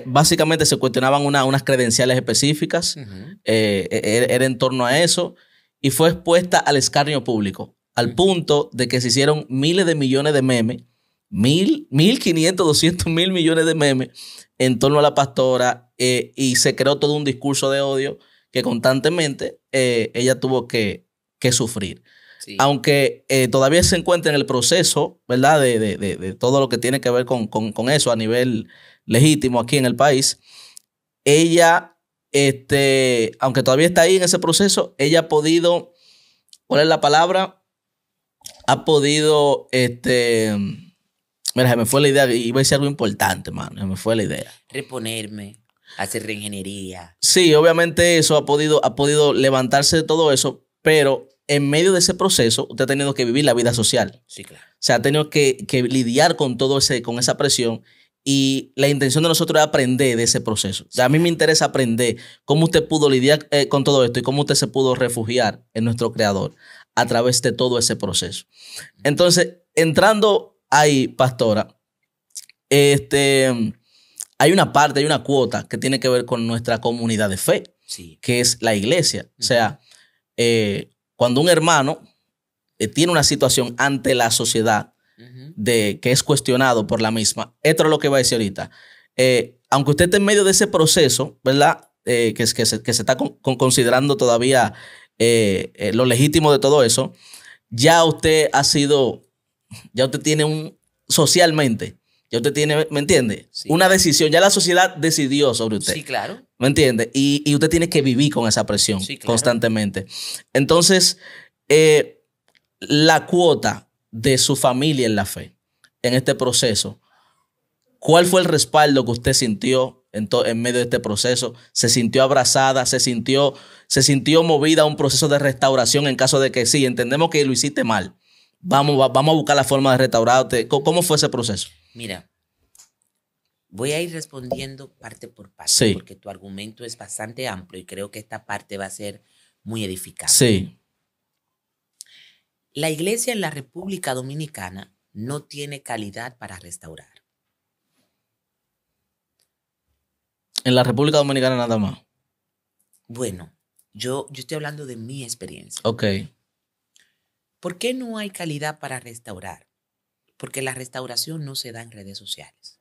básicamente se cuestionaban unas credenciales específicas. Uh-huh. Era en torno a eso y fue expuesta al escarnio público. Al punto de que se hicieron miles de millones de memes, 1.500, 200.000 millones de memes en torno a la pastora y se creó todo un discurso de odio que constantemente ella tuvo que sufrir. Sí. Aunque todavía se encuentra en el proceso, ¿verdad? De todo lo que tiene que ver con eso a nivel legítimo aquí en el país, ella, aunque todavía está ahí en ese proceso, ella ha podido, ¿cuál es la palabra? Ha podido, mira, se me fue la idea, iba a decir algo importante, mano, se me fue la idea. Reponerme, hacer reingeniería. Sí, obviamente eso ha podido levantarse de todo eso, pero en medio de ese proceso usted ha tenido que vivir la vida social. Sí, claro. O sea, ha tenido que lidiar con todo con esa presión y la intención de nosotros es aprender de ese proceso. O sea, a mí me interesa aprender cómo usted pudo lidiar con todo esto y cómo usted se pudo refugiar en nuestro Creador a través de todo ese proceso. Entonces, entrando ahí, pastora, hay una parte, hay una cuota que tiene que ver con nuestra comunidad de fe, sí, que es la iglesia. O sea, cuando un hermano tiene una situación ante la sociedad de que es cuestionado por la misma. Esto es lo que va a decir ahorita. Aunque usted esté en medio de ese proceso, ¿verdad? Que se está considerando todavía lo legítimo de todo eso, ya usted ha sido, ya usted tiene un, socialmente, ya usted tiene, ¿me entiende? Sí. Una decisión, ya la sociedad decidió sobre usted. Sí, claro. ¿Me entiende? Y usted tiene que vivir con esa presión, sí, claro, constantemente. Entonces, la cuota de su familia en la fe, en este proceso, ¿cuál fue el respaldo que usted sintió en medio de este proceso? ¿Se sintió abrazada? ¿Se sintió movida a un proceso de restauración en caso de que sí, entendemos que lo hiciste mal? Vamos a buscar la forma de restaurarte. ¿Cómo fue ese proceso? Mira, voy a ir respondiendo parte por parte, sí, porque tu argumento es bastante amplio y creo que esta parte va a ser muy edificante. Sí. La iglesia en la República Dominicana no tiene calidad para restaurar. En la República Dominicana nada más. Bueno, yo estoy hablando de mi experiencia. Ok. ¿Por qué no hay calidad para restaurar? Porque la restauración no se da en redes sociales.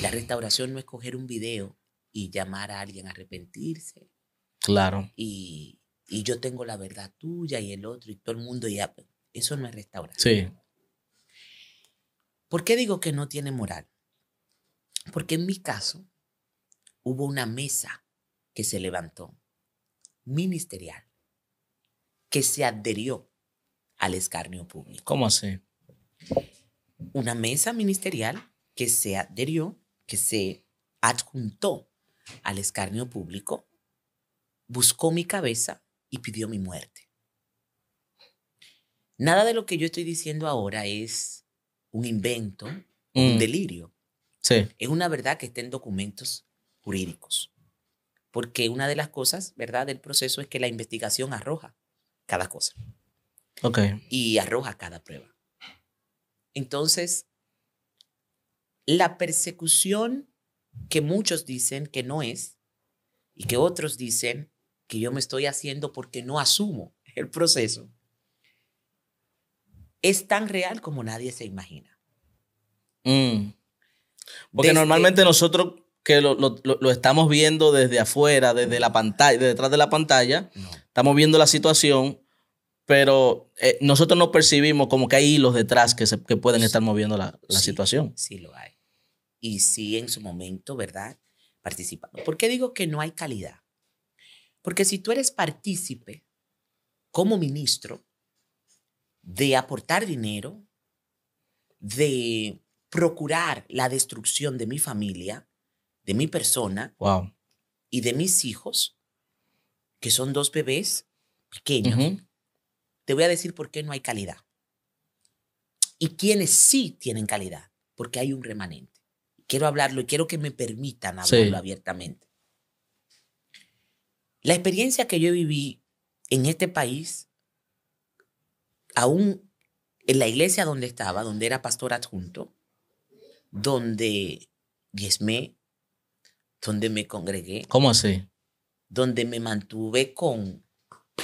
La restauración no es coger un video y llamar a alguien a arrepentirse. Claro. Y yo tengo la verdad tuya y el otro y todo el mundo. Ya, eso no es restaurar. Sí. ¿Por qué digo que no tiene moral? Porque en mi caso hubo una mesa que se levantó, ministerial, que se adherió al escarnio público. ¿Cómo así? Una mesa ministerial que se adherió, que se adjuntó al escarnio público, buscó mi cabeza y pidió mi muerte. Nada de lo que yo estoy diciendo ahora es un invento, un delirio. Sí. Es una verdad que está en documentos jurídicos. Porque una de las cosas, ¿verdad?, del proceso es que la investigación arroja cada cosa. Ok. Y arroja cada prueba. Entonces, la persecución que muchos dicen que no es y que otros dicen que yo me estoy haciendo porque no asumo el proceso, es tan real como nadie se imagina. Porque desde, normalmente nosotros que lo estamos viendo desde afuera, desde la pantalla, desde detrás de la pantalla, no, estamos viendo la situación, pero nosotros no percibimos como que hay hilos detrás que pueden estar moviendo la sí, situación. Sí lo hay. Y sí en su momento, ¿verdad?, participando. ¿Por qué digo que no hay calidad? Porque si tú eres partícipe como ministro de aportar dinero, de procurar la destrucción de mi familia, de mi persona, wow, y de mis hijos, que son dos bebés pequeños, te voy a decir por qué no hay calidad. Y quienes sí tienen calidad, porque hay un remanente. Quiero hablarlo y quiero que me permitan hablarlo, sí, abiertamente. La experiencia que yo viví en este país, aún en la iglesia donde estaba, donde era pastor adjunto, donde diezmé, donde me congregué. ¿Cómo así? Donde me mantuve con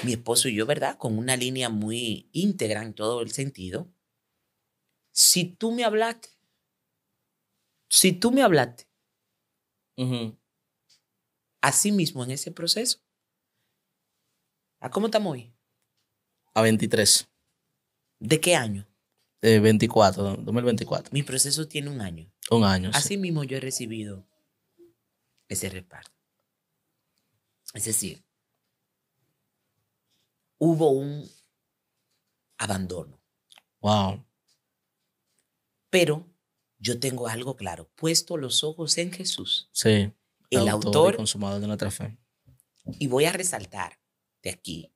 mi esposo y yo, ¿verdad?, con una línea muy íntegra en todo el sentido. Si tú me hablaste, así mismo en ese proceso. ¿A cómo estamos hoy? A 23. ¿De qué año? 2024. Mi proceso tiene un año. Un año. Así sí, mismo yo he recibido ese reparto. Es decir, hubo un abandono. Wow. Pero yo tengo algo claro. Puesto los ojos en Jesús. Sí. El autor y consumador de nuestra fe. Y voy a resaltar de aquí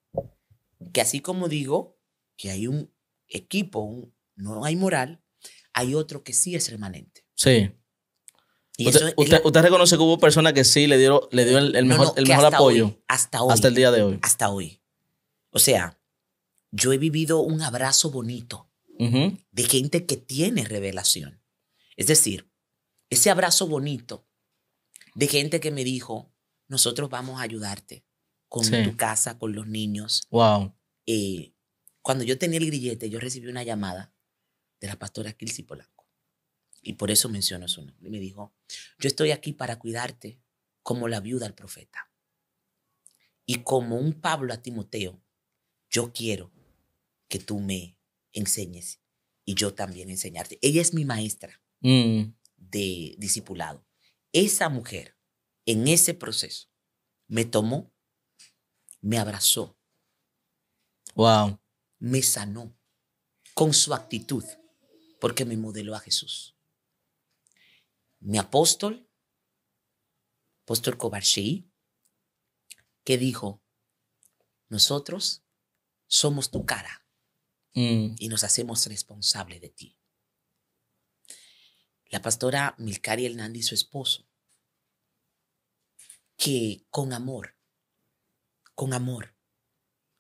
que así como digo que hay un equipo, no hay moral, hay otro que sí es remanente. Sí. Y ¿Usted reconoce que hubo personas que sí le dieron el mejor apoyo? Hasta el día de hoy. Hasta hoy. O sea, yo he vivido un abrazo bonito de gente que tiene revelación. Es decir, ese abrazo bonito de gente que me dijo, nosotros vamos a ayudarte con tu casa, con los niños. Wow. Cuando yo tenía el grillete, yo recibí una llamada de la pastora Kilsi Polanco. Y por eso menciono su nombre. Y me dijo, yo estoy aquí para cuidarte como la viuda al profeta. Y como un Pablo a Timoteo, yo quiero que tú me enseñes y yo también enseñarte. Ella es mi maestra de discipulado. Esa mujer, en ese proceso, me tomó, me abrazó. Wow. Me sanó con su actitud, porque me modeló a Jesús. Mi apóstol, apóstol Kobarshei, que dijo, nosotros somos tu cara y nos hacemos responsables de ti. La pastora Milcari Hernández y su esposo, que con amor,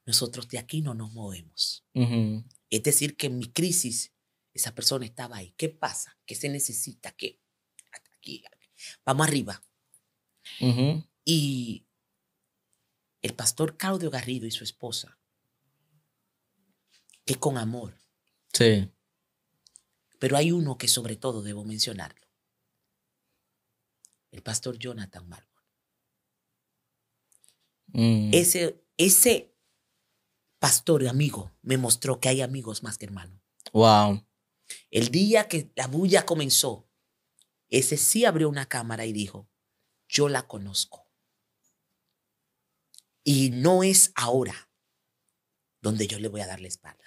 nosotros de aquí no nos movemos. Es decir, que en mi crisis, esa persona estaba ahí. ¿Qué pasa? ¿Qué se necesita? ¿Qué? Aquí. Vamos arriba. Y el pastor Claudio Garrido y su esposa, que con amor. Sí. Pero hay uno que sobre todo debo mencionarlo. El pastor Jonathan Margo. Ese pastor y amigo me mostró que hay amigos más que hermanos. Wow. El día que la bulla comenzó, ese sí abrió una cámara y dijo, yo la conozco. Y no es ahora donde yo le voy a dar la espalda.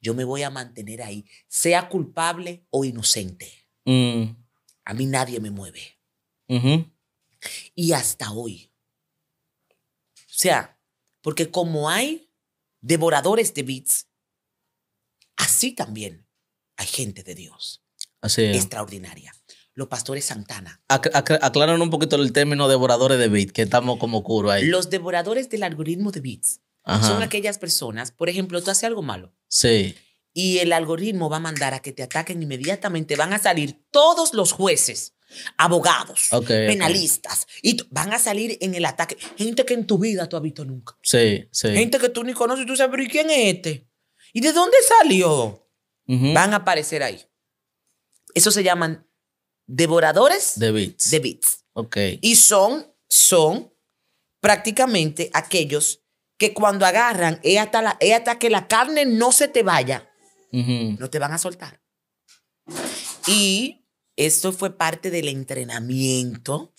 Yo me voy a mantener ahí, sea culpable o inocente. A mí nadie me mueve. Y hasta hoy. O sea, porque como hay devoradores de bits, así también hay gente de Dios. Así es. Extraordinaria. Los pastores Santana. Aclaran un poquito el término devoradores de bits, que estamos como oscuros ahí. Los devoradores del algoritmo de bits son aquellas personas, por ejemplo, tú haces algo malo. Sí. Y el algoritmo va a mandar a que te ataquen inmediatamente. Van a salir todos los jueces, abogados, penalistas. Y van a salir en el ataque. Gente que en tu vida tú has visto nunca. Sí, sí. Gente que tú ni conoces y tú sabes, pero ¿y quién es este? ¿Y de dónde salió? Van a aparecer ahí. Eso se llaman devoradores de bits. Y son prácticamente aquellos que cuando agarran, hasta que la carne no se te vaya, no te van a soltar. Y esto fue parte del entrenamiento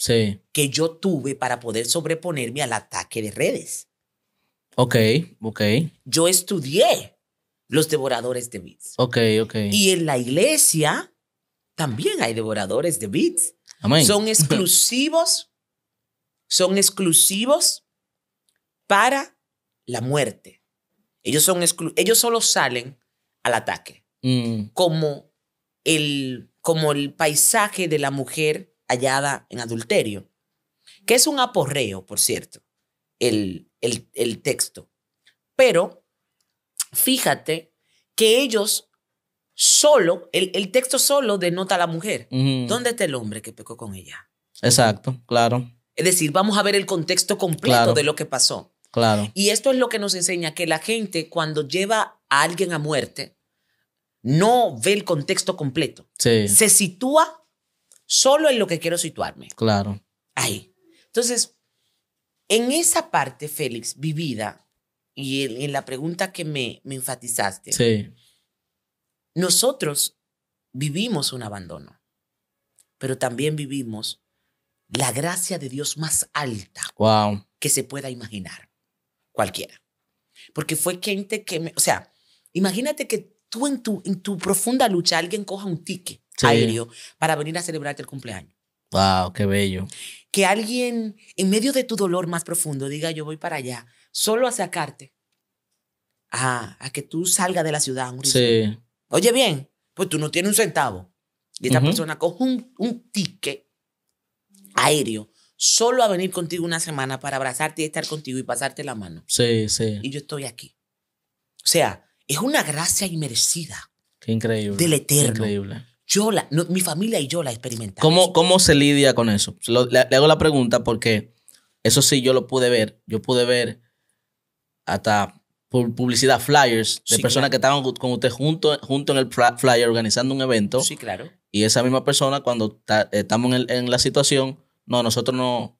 que yo tuve para poder sobreponerme al ataque de redes. Yo estudié los devoradores de bits. Y en la iglesia también hay devoradores de bits. Son exclusivos, para la muerte. Ellos solo salen al ataque. Como el paisaje de la mujer hallada en adulterio, que es un aporreo, por cierto, el texto. Pero fíjate que ellos solo, el texto solo denota a la mujer. ¿Dónde está el hombre que pecó con ella? Exacto, claro. Es decir, vamos a ver el contexto completo de lo que pasó. Claro. Y esto es lo que nos enseña, que la gente cuando lleva a alguien a muerte, no ve el contexto completo. Se sitúa solo en lo que quiero situarme. Ahí. Entonces, en esa parte, Félix, vivida, y en la pregunta que me enfatizaste, nosotros vivimos un abandono, pero también vivimos la gracia de Dios más alta que se pueda imaginar cualquiera. Porque fue gente que... O sea, imagínate que tú en tu profunda lucha alguien coja un ticket aéreo para venir a celebrarte el cumpleaños. ¡Wow! ¡Qué bello! Que alguien, en medio de tu dolor más profundo, diga, yo voy para allá, solo a sacarte, a que tú salgas de la ciudad. Oye, bien, pues tú no tienes un centavo. Y esta persona coja un ticket aéreo solo a venir contigo una semana para abrazarte y estar contigo y pasarte la mano. Y yo estoy aquí. O sea, es una gracia inmerecida. Qué increíble. Del Eterno. Increíble. Mi familia y yo la experimentamos. ¿Cómo se lidia con eso? Le hago la pregunta porque eso sí yo lo pude ver. Yo pude ver hasta publicidad, flyers de personas que estaban con usted junto en el flyer organizando un evento. Sí, claro. Y esa misma persona, cuando estamos en la situación, nosotros no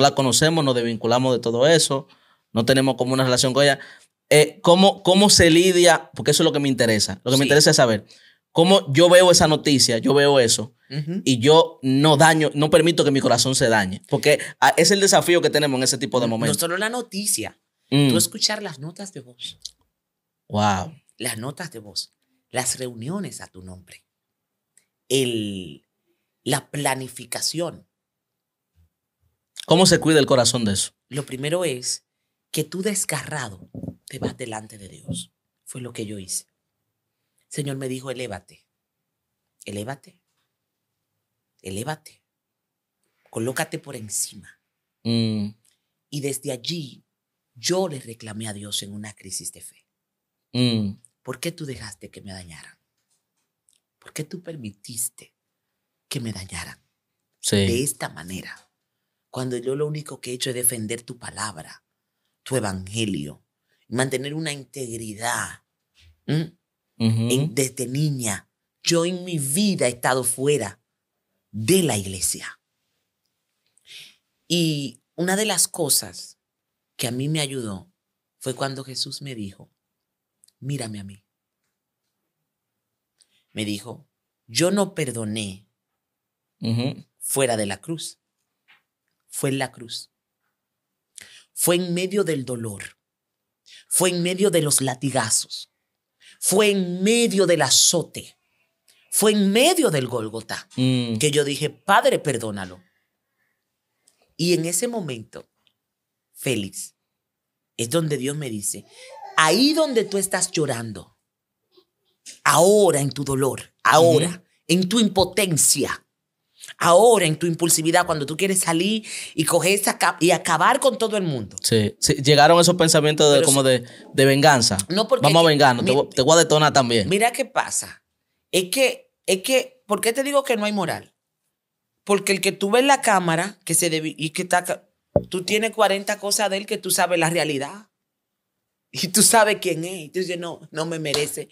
la conocemos, nos desvinculamos de todo eso, no tenemos como una relación con ella. ¿Cómo se lidia? Porque eso es lo que me interesa. Lo que me interesa es saber cómo yo veo esa noticia, yo veo eso, y yo no permito que mi corazón se dañe. Porque es el desafío que tenemos en ese tipo de momentos. No solo la noticia, tú escuchar las notas de voz. Wow. Las notas de voz, las reuniones a tu nombre, la planificación. ¿Cómo se cuida el corazón de eso? Lo primero es que tú desgarrado te vas delante de Dios. Fue lo que yo hice. El Señor me dijo, elévate, elévate, elévate, colócate por encima. Y desde allí yo le reclamé a Dios en una crisis de fe. ¿Por qué tú dejaste que me dañaran? ¿Por qué tú permitiste que me dañaran de esta manera? Cuando yo lo único que he hecho es defender tu palabra, tu evangelio, mantener una integridad. Desde niña, yo en mi vida he estado fuera de la iglesia. Y una de las cosas que a mí me ayudó fue cuando Jesús me dijo, mírame a mí. Me dijo, yo no perdoné fuera de la cruz. Fue en la cruz. Fue en medio del dolor. Fue en medio de los latigazos. Fue en medio del azote. Fue en medio del Gólgota. Que yo dije, Padre, perdónalo. Y en ese momento, Félix, es donde Dios me dice, ahí donde tú estás llorando, ahora en tu dolor, ahora en tu impotencia, ahora, en tu impulsividad, cuando tú quieres salir y coger esa y acabar con todo el mundo. Sí, sí. Llegaron esos pensamientos de, como de venganza. No, porque vamos a vengarnos, te voy a detonar también. Mira qué pasa. Es que, ¿por qué te digo que no hay moral? Porque el que tú ves la cámara, que se debe, y que está, tú tienes 40 cosas de él que tú sabes la realidad. Y tú sabes quién es. Y tú dices, no, no me merece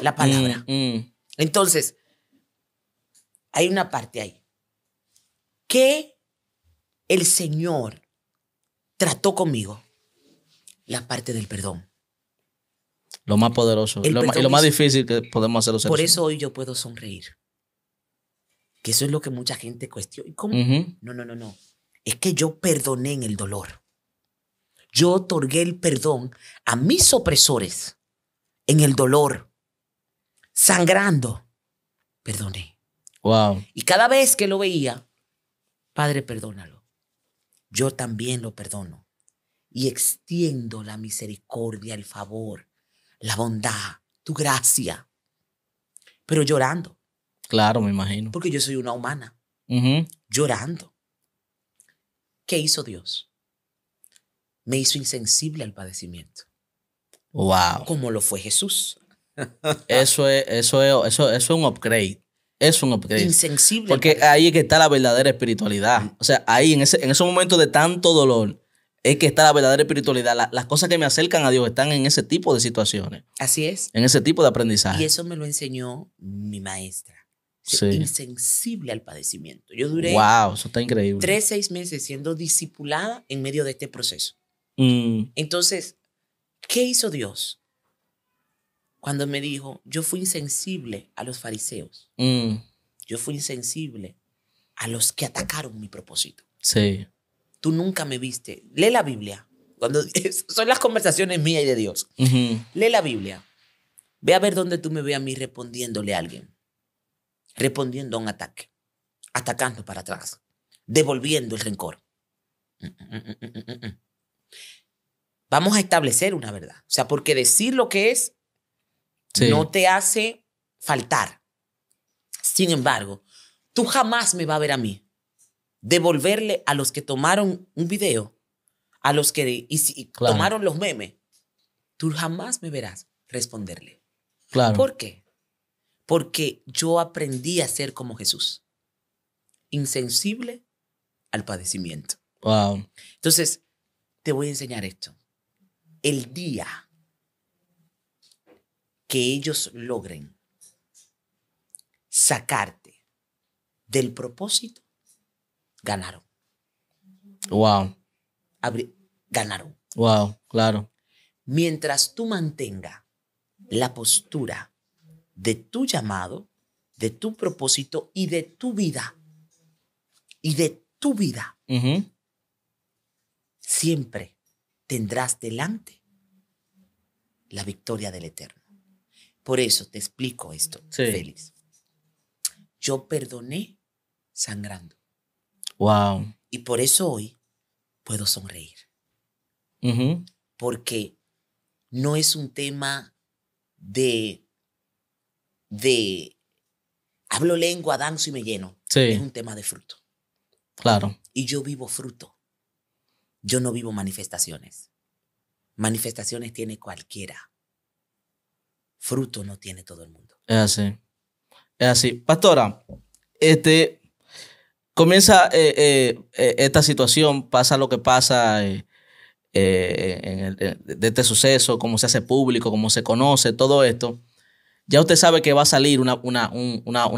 la palabra. Entonces, hay una parte ahí que el Señor trató conmigo, la parte del perdón. Lo más poderoso y lo más difícil que podemos hacer los seres. Por eso hoy yo puedo sonreír. Que eso es lo que mucha gente cuestiona. ¿Cómo? No. Es que yo perdoné en el dolor. Yo otorgué el perdón a mis opresores en el dolor, sangrando. Perdoné. Wow. Y cada vez que lo veía, Padre, perdónalo. Yo también lo perdono. Y extiendo la misericordia, el favor, la bondad, tu gracia. Pero llorando. Claro, me imagino. Porque yo soy una humana. Llorando. ¿Qué hizo Dios? Me hizo insensible al padecimiento. Wow. Como lo fue Jesús. Eso es un upgrade. Es un upgrade. Insensible. Porque ahí es que está la verdadera espiritualidad. O sea, ahí en esos momentos de tanto dolor es que está la verdadera espiritualidad. Las cosas que me acercan a Dios están en ese tipo de situaciones. Así es. En ese tipo de aprendizaje. Y eso me lo enseñó mi maestra. Sí. Insensible al padecimiento. Yo duré eso está increíble. 3 a 6 meses siendo discipulada en medio de este proceso. Entonces, ¿qué hizo Dios? Cuando me dijo, yo fui insensible a los fariseos. Yo fui insensible a los que atacaron mi propósito. Sí. Tú nunca me viste. Lee la Biblia. Son las conversaciones mías y de Dios. Lee la Biblia. Ve a ver dónde tú me ves a mí respondiéndole a alguien. Respondiendo a un ataque. Atacando para atrás. Devolviendo el rencor. Vamos a establecer una verdad. O sea, porque decir lo que es no te hace faltar. Sin embargo, tú jamás me vas a ver a mí devolverle a los que tomaron un video, a los que tomaron los memes. Tú jamás me verás responderle. Claro. ¿Por qué? Porque yo aprendí a ser como Jesús. Insensible al padecimiento. Wow. Entonces, te voy a enseñar esto. el día que ellos logren sacarte del propósito, ganaron. Wow. Ganaron. Wow, claro. Mientras tú mantengas la postura de tu llamado, de tu propósito y de tu vida, uh-huh, siempre tendrás delante la victoria del Eterno. Por eso te explico esto, sí, Félix. Yo perdoné sangrando. Wow. Y por eso hoy puedo sonreír. Uh-huh. Porque no es un tema de hablo lengua, danzo y me lleno. Sí. Es un tema de fruto. Claro. Y yo vivo fruto. Yo no vivo manifestaciones. Manifestaciones tiene cualquiera. Fruto no tiene todo el mundo. Es así. Es así. Pastora, comienza esta situación, pasa lo que pasa de este suceso, cómo se hace público, cómo se conoce, todo esto. Ya usted sabe que va a salir una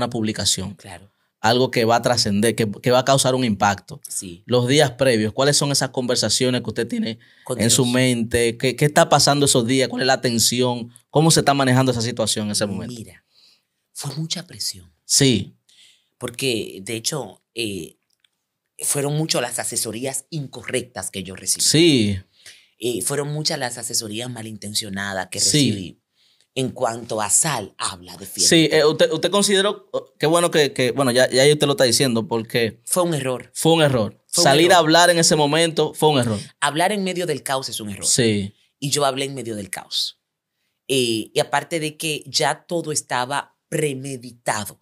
publicación. Claro. Algo que va a trascender, que va a causar un impacto. Sí. Los días previos, ¿cuáles son esas conversaciones que usted tiene en su mente? ¿Qué está pasando esos días? ¿Cuál es la tensión? ¿Cómo se está manejando esa situación en ese momento? Mira, fue mucha presión. Sí. Porque, de hecho, fueron muchas las asesorías incorrectas que yo recibí. Sí. Fueron muchas las asesorías malintencionadas que recibí. Sí. En cuanto a sal, habla de fiel. Sí, usted consideró, qué bueno bueno, ya usted lo está diciendo, porque... Fue un error. Fue un error. Salir a hablar en ese momento fue un error. Hablar en medio del caos es un error. Sí. Y yo hablé en medio del caos. Y aparte de que ya todo estaba premeditado.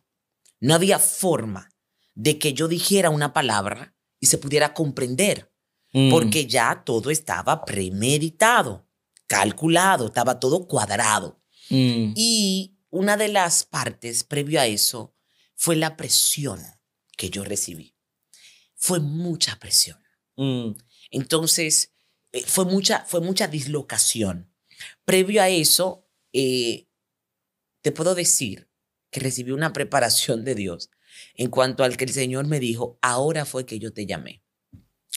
No había forma de que yo dijera una palabra y se pudiera comprender. Mm. Porque ya todo estaba premeditado, calculado, estaba todo cuadrado. Mm. Y una de las partes previo a eso fue la presión que yo recibí. Fue mucha presión. Mm. Entonces, fue mucha dislocación. Previo a eso, te puedo decir que recibí una preparación de Dios en cuanto al que el Señor me dijo, ahora fue que yo te llamé.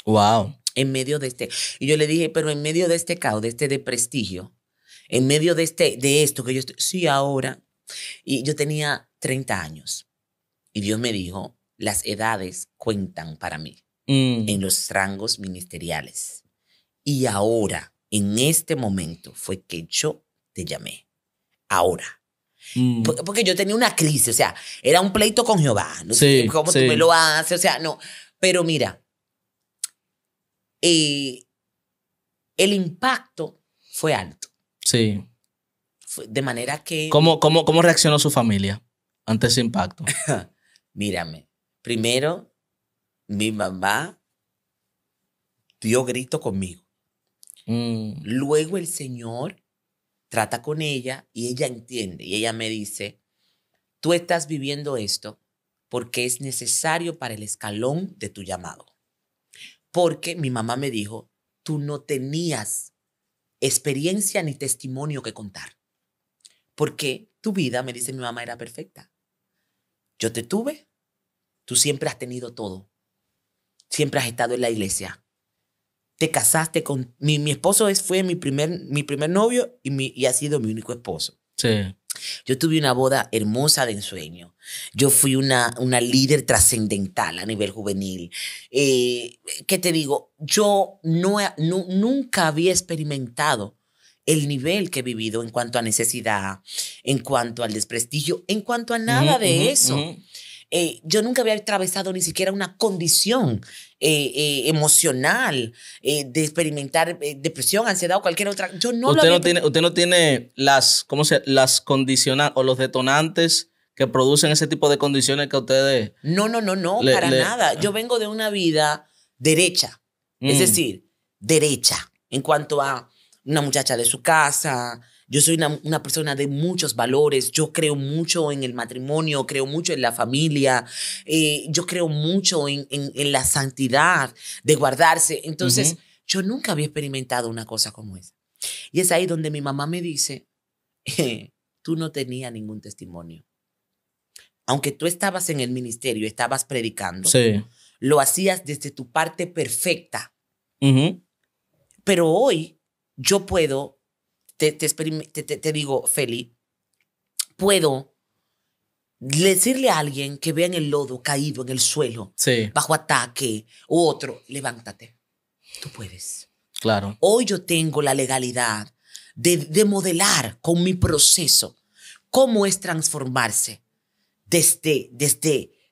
Wow. En medio de este. Y yo le dije, pero en medio de este caos, de este desprestigio, en medio de esto que yo estoy... Sí, ahora. Y yo tenía 30 años. Y Dios me dijo, las edades cuentan para mí. Mm. En los rangos ministeriales. Y ahora, en este momento, fue que yo te llamé. Ahora. Mm. Porque yo tenía una crisis. O sea, era un pleito con Jehová. No sé cómo tú me lo haces. O sea, no. Pero mira. El impacto fue alto. Sí. De manera que... ¿Cómo reaccionó su familia ante ese impacto? Mírame, primero, mi mamá dio grito conmigo. Mm. Luego el Señor trata con ella y ella entiende. Y ella me dice, tú estás viviendo esto porque es necesario para el escalón de tu llamado. Porque mi mamá me dijo, tú no tenías experiencia ni testimonio que contar. Porque tu vida, me dice mi mamá, era perfecta. Yo te tuve, tú siempre has tenido todo. Siempre has estado en la iglesia. Te casaste con... Mi esposo fue mi primer novio y ha sido mi único esposo. Sí. Yo tuve una boda hermosa de ensueño. Yo fui una líder trascendental a nivel juvenil. ¿Qué te digo? Yo nunca había experimentado el nivel que he vivido en cuanto a necesidad, en cuanto al desprestigio, en cuanto a nada de eso. Yo nunca había atravesado ni siquiera una condición emocional de experimentar depresión, ansiedad o cualquier otra. Yo no usted, lo había... usted no tiene las, ¿cómo se? Las condicionantes o los detonantes que producen ese tipo de condiciones que ustedes... No, para nada. Yo vengo de una vida derecha. Mm. Es decir, derecha. En cuanto a una muchacha de su casa... Yo soy una persona de muchos valores. Yo creo mucho en el matrimonio, creo mucho en la familia. Yo creo mucho en la santidad de guardarse. Entonces, yo nunca había experimentado una cosa como esa. Y es ahí donde mi mamá me dice, tú no tenías ningún testimonio. Aunque tú estabas en el ministerio, estabas predicando, sí, lo hacías desde tu parte perfecta. Uh-huh. Pero hoy yo puedo, te digo, Feli, puedo decirle a alguien que vea en el lodo, caído en el suelo, sí, bajo ataque, u otro, levántate, tú puedes. Claro. Hoy yo tengo la legalidad de modelar con mi proceso cómo es transformarse desde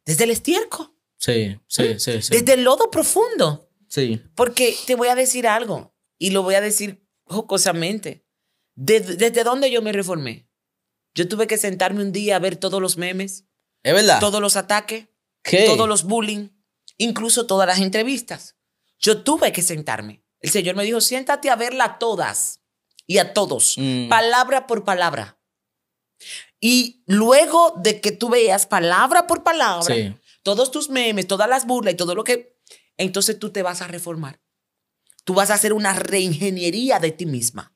el estiércol. Sí, sí, sí, sí. Desde el lodo profundo. Sí. Porque te voy a decir algo y lo voy a decir jocosamente. ¿Desde dónde yo me reformé? Yo tuve que sentarme un día a ver todos los memes. ¿Es verdad? Todos los ataques. ¿Qué? Todos los bullying. Incluso todas las entrevistas. Yo tuve que sentarme. El Señor me dijo, siéntate a verla a todas y a todos, palabra por palabra. Y luego de que tú veas palabra por palabra, sí, todos tus memes, todas las burlas y todo lo que... Entonces tú te vas a reformar. Tú vas a hacer una reingeniería de ti misma.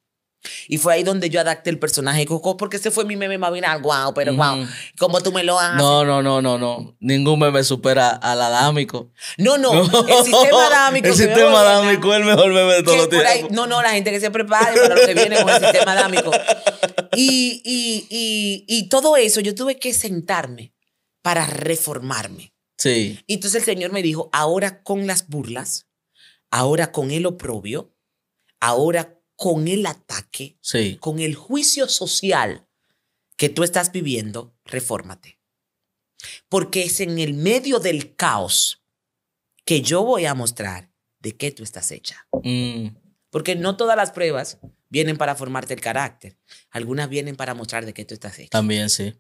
Y fue ahí donde yo adapté el personaje Coco, porque ese fue mi meme más viral. Guau, pero guau, como tú me lo haces. No. Ningún meme supera al adámico. No. El sistema adámico. El sistema adámico es el mejor meme de todos los tiempos. No, la gente que se prepare para lo que viene con el sistema adámico. Y todo eso, yo tuve que sentarme para reformarme. Sí. Y entonces el Señor me dijo, ahora con las burlas, ahora con el oprobio, ahora con el ataque, sí, con el juicio social que tú estás viviendo, refórmate. Porque es en el medio del caos que yo voy a mostrar de qué tú estás hecha. Porque no todas las pruebas vienen para formarte el carácter. Algunas vienen para mostrar de qué tú estás hecha. También, sí.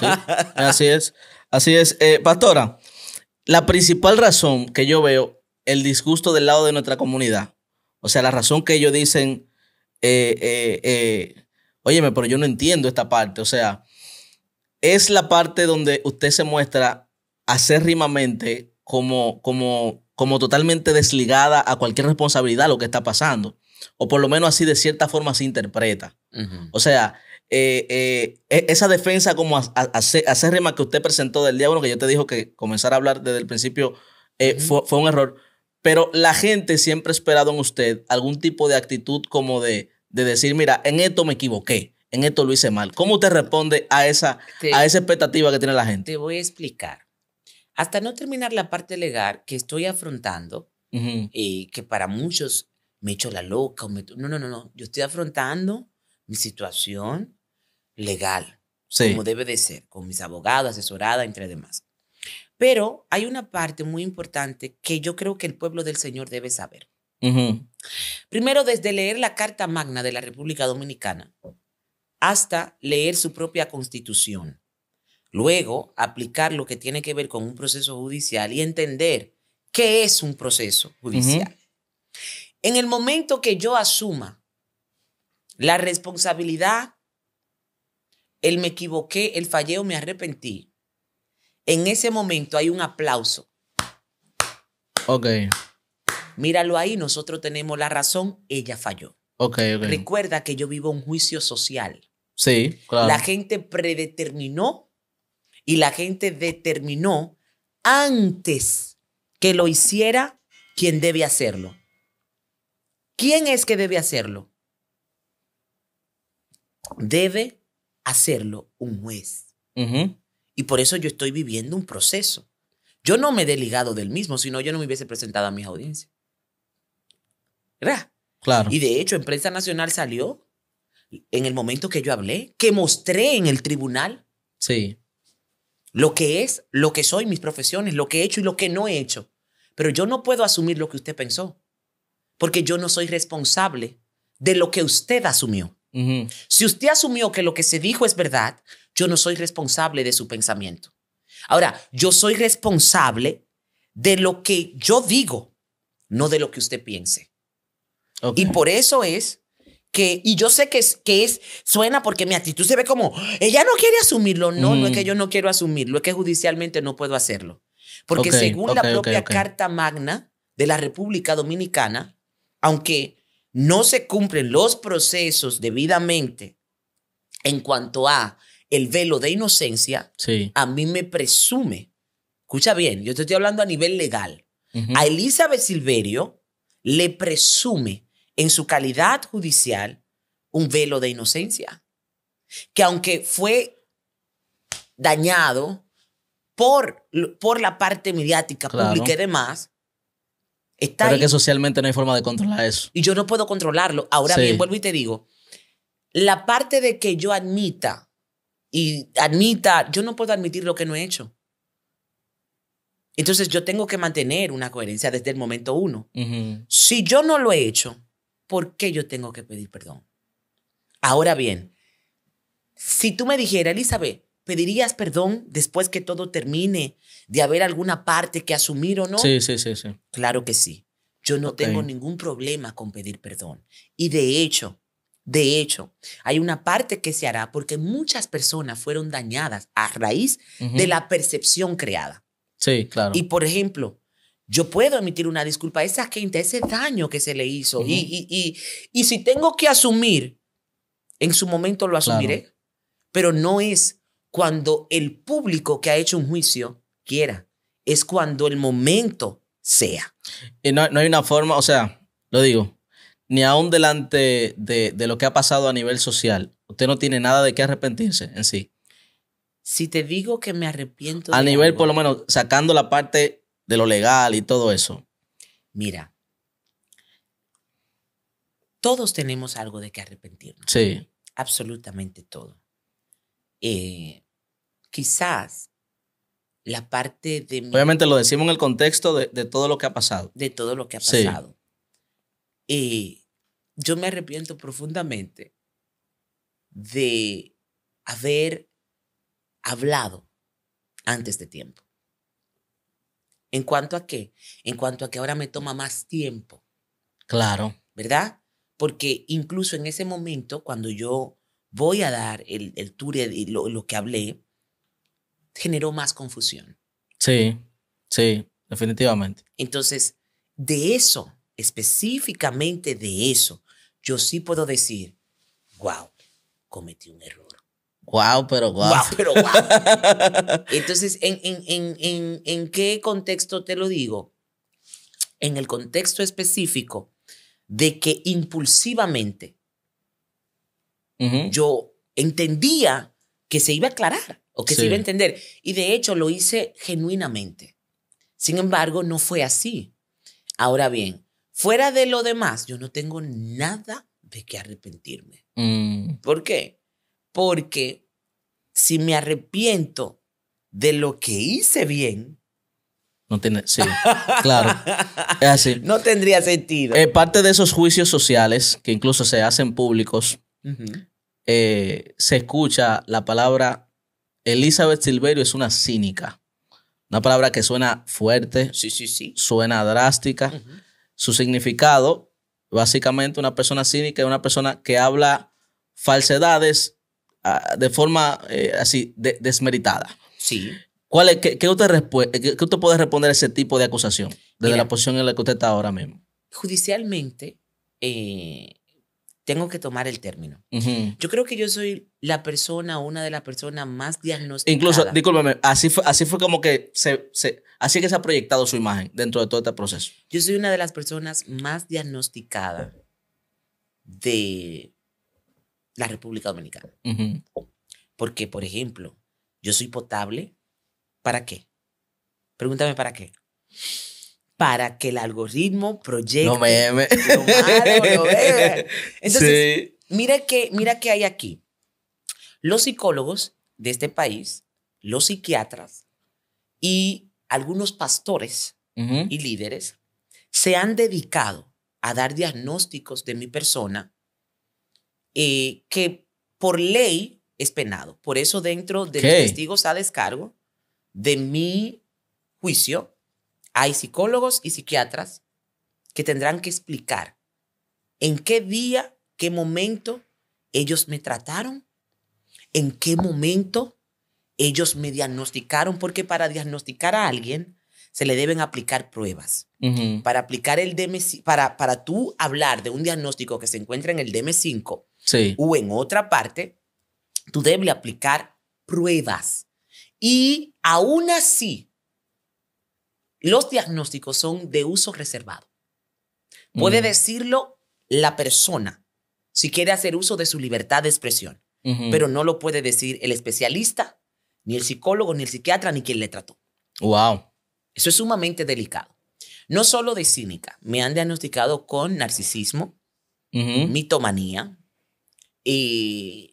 Sí, así es. Así es. Pastora, la principal razón que yo veo el disgusto del lado de nuestra comunidad, o sea, la razón que ellos dicen, óyeme, pero yo no entiendo esta parte. O sea, es la parte donde usted se muestra acérrimamente como totalmente desligada a cualquier responsabilidad de lo que está pasando. O por lo menos así de cierta forma se interpreta. Uh-huh. O sea, esa defensa como acérrima que usted presentó del diablo, que yo te dijo que comenzar a hablar desde el principio fue un error. Pero la gente siempre ha esperado en usted algún tipo de actitud como de decir, mira, en esto me equivoqué, en esto lo hice mal. ¿Cómo te responde a esa expectativa que tiene la gente? Te voy a explicar. Hasta no terminar la parte legal que estoy afrontando, y que para muchos me echo la loca. No. Yo estoy afrontando mi situación legal, sí, como debe de ser, con mis abogados, asesorada, entre demás. Pero hay una parte muy importante que yo creo que el pueblo del Señor debe saber. Uh-huh. Primero, desde leer la Carta Magna de la República Dominicana hasta leer su propia Constitución. Luego, aplicar lo que tiene que ver con un proceso judicial y entender qué es un proceso judicial. Uh-huh. En el momento que yo asuma la responsabilidad, el me equivoqué, el falleo, me arrepentí, en ese momento hay un aplauso. Ok. Míralo ahí, nosotros tenemos la razón, ella falló. Ok. Recuerda que yo vivo un juicio social. Sí, claro. La gente predeterminó y la gente determinó antes que lo hiciera quien debe hacerlo. ¿Quién es que debe hacerlo? Debe hacerlo un juez. Uh-huh. Y por eso yo estoy viviendo un proceso. Yo no me he desligado del mismo, sino yo no me hubiese presentado a mis audiencias. ¿Verdad? Claro. Y de hecho, en Prensa Nacional salió, en el momento que yo hablé, que mostré en el tribunal, sí, lo que es, lo que soy, mis profesiones, lo que he hecho y lo que no he hecho. Pero yo no puedo asumir lo que usted pensó, porque yo no soy responsable de lo que usted asumió. Uh-huh. Si usted asumió que lo que se dijo es verdad, yo no soy responsable de su pensamiento. Ahora, yo soy responsable de lo que yo digo, no de lo que usted piense. Okay. Y por eso es que, y yo sé que suena porque mi actitud se ve como, ella no quiere asumirlo. No, no es que yo no quiero asumirlo, es que judicialmente no puedo hacerlo. Porque según la propia Carta Magna de la República Dominicana, aunque no se cumplen los procesos debidamente en cuanto a el velo de inocencia, sí, a mí me presume, escucha bien, yo te estoy hablando a nivel legal, a Elizabeth Silverio le presume en su calidad judicial un velo de inocencia, que aunque fue dañado por la parte mediática, claro, pública y demás, está pero ahí. Es que socialmente no hay forma de controlar eso. Y yo no puedo controlarlo. Ahora sí, bien, vuelvo y te digo, la parte de que yo admita, yo no puedo admitir lo que no he hecho. Entonces yo tengo que mantener una coherencia desde el momento uno. Si yo no lo he hecho, ¿por qué yo tengo que pedir perdón? Ahora bien, si tú me dijeras, Elizabeth, ¿pedirías perdón después que todo termine de haber alguna parte que asumir o no? Sí. Claro que sí. Yo no tengo ningún problema con pedir perdón. Y de hecho, hay una parte que se hará porque muchas personas fueron dañadas a raíz de la percepción creada. Sí, claro. Y, por ejemplo, yo puedo emitir una disculpa a esa gente, ese daño que se le hizo. Y si tengo que asumir, en su momento lo asumiré. Claro. Pero no es cuando el público que ha hecho un juicio quiera. Es cuando el momento sea. Y no hay una forma, o sea, lo digo, ni aún delante de lo que ha pasado a nivel social, usted no tiene nada de qué arrepentirse en sí. Si te digo que me arrepiento. A nivel, algo, por lo menos, sacando la parte de lo legal y todo eso. Mira, todos tenemos algo de qué arrepentirnos. Sí. Absolutamente todo. Quizás la parte de... Obviamente lo decimos en el contexto de todo lo que ha pasado. De todo lo que ha pasado. Sí. Yo me arrepiento profundamente de haber hablado antes de tiempo. ¿En cuanto a qué? En cuanto a que ahora me toma más tiempo. Claro. ¿Verdad? Porque incluso en ese momento, cuando yo voy a dar el tour y lo que hablé, generó más confusión. Sí, sí, definitivamente. Entonces, de eso, específicamente de eso, yo sí puedo decir, wow, cometí un error. Wow, pero wow. Wow, pero wow. Entonces, ¿en qué contexto te lo digo? En el contexto específico de que impulsivamente yo entendía que se iba a aclarar o que se iba a entender. Y de hecho lo hice genuinamente. Sin embargo, no fue así. Ahora bien, fuera de lo demás, yo no tengo nada de qué arrepentirme. ¿Por qué? Porque si me arrepiento de lo que hice bien... No tiene, sí, claro. Es así. No tendría sentido. Parte de esos juicios sociales que incluso se hacen públicos, se escucha la palabra Elizabeth Silverio es una cínica. Una palabra que suena fuerte, suena drástica. Su significado, básicamente, una persona cínica es una persona que habla falsedades de forma así desmeritada. Sí. ¿Qué usted puede responder a ese tipo de acusación desde la posición en la que usted está ahora mismo? Judicialmente, tengo que tomar el término. Yo creo que yo soy la persona, una de las personas más diagnosticadas. Incluso, discúlpame, así fue como que así que se ha proyectado su imagen dentro de todo este proceso. Yo soy una de las personas más diagnosticadas de la República Dominicana. Porque, por ejemplo, yo soy potable. ¿Para qué? Pregúntame para qué. Para que el algoritmo proyecte lo meme. Lo meme. Entonces, mira que hay aquí. Los psicólogos de este país, los psiquiatras y algunos pastores y líderes se han dedicado a dar diagnósticos de mi persona que por ley es penado. Por eso dentro de los testigos a descargo de mi juicio, hay psicólogos y psiquiatras que tendrán que explicar en qué día, qué momento ellos me trataron, en qué momento ellos me diagnosticaron, porque para diagnosticar a alguien se le deben aplicar pruebas. Uh-huh. Para aplicar el DM5, para tú hablar de un diagnóstico que se encuentra en el DM5 sí. o en otra parte, tú debes aplicar pruebas. Y aún así, los diagnósticos son de uso reservado. Puede uh-huh. decirlo la persona si quiere hacer uso de su libertad de expresión, uh-huh. pero no lo puede decir el especialista, ni el psicólogo, ni el psiquiatra, ni quien le trató. Wow. Eso es sumamente delicado. No solo de cínica, me han diagnosticado con narcisismo, uh-huh. mitomanía,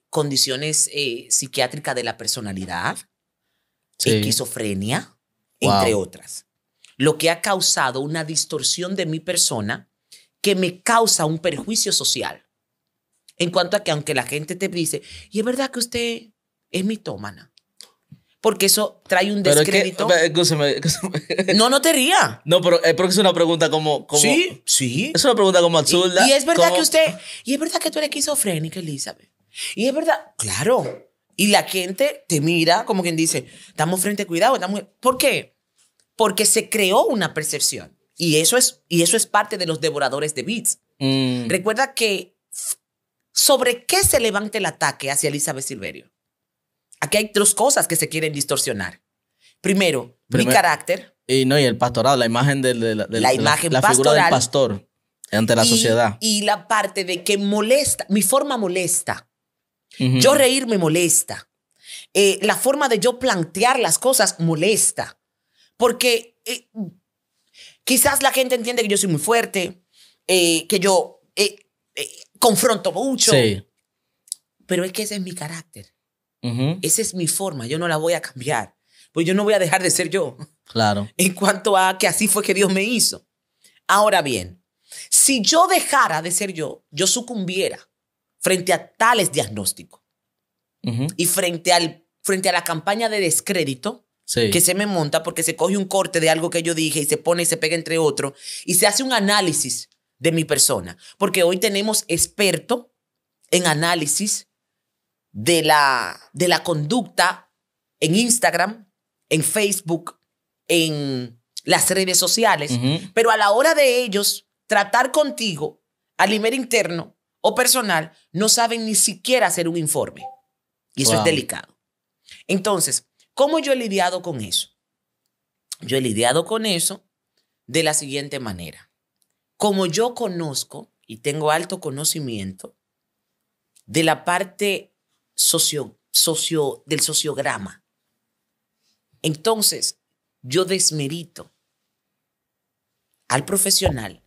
condiciones psiquiátricas de la personalidad, sí. esquizofrenia, wow. entre otras. Lo que ha causado una distorsión de mi persona que me causa un perjuicio social. En cuanto a que aunque la gente te dice, y es verdad que usted es mitómana, porque eso trae un descrédito. Pero es que, escúchame. No, no te rías. No, pero es una pregunta como sí, sí. Es una pregunta como absurda. Y es verdad como... que usted, y es verdad que tú eres esquizofrénica, Elizabeth. Y es verdad, claro. Y la gente te mira como quien dice, estamos frente, cuidado, estamos... ¿Por qué? Porque se creó una percepción. Y eso es parte de los devoradores de bits. Mm. Recuerda que sobre qué se levanta el ataque hacia Elizabeth Silverio. Aquí hay dos cosas que se quieren distorsionar. Primero, mi carácter. Y el pastorado, la imagen de la figura del pastor ante la sociedad. Y la parte de que molesta, mi forma molesta. Uh-huh. Yo reír me molesta. La forma de yo plantear las cosas molesta. Porque quizás la gente entiende que yo soy muy fuerte, que yo confronto mucho. Sí. Pero es que ese es mi carácter. Uh-huh. Esa es mi forma, yo no la voy a cambiar, pues yo no voy a dejar de ser yo. Claro. En cuanto a que así fue que Dios me hizo. Ahora bien, si yo dejara de ser yo, yo sucumbiera frente a tales diagnósticos uh-huh. y frente a la campaña de descrédito sí. que se me monta porque se coge un corte de algo que yo dije y se pone y se pega entre otros y se hace un análisis de mi persona, porque hoy tenemos expertos en análisis de la conducta en Instagram, en Facebook, en las redes sociales. Uh-huh. Pero a la hora de ellos tratar contigo a nivel interno o personal, no saben ni siquiera hacer un informe. Y eso wow. es delicado. Entonces, ¿cómo yo he lidiado con eso? Yo he lidiado con eso de la siguiente manera. Como yo conozco y tengo alto conocimiento de la parte del sociograma. Entonces, yo desmerito al profesional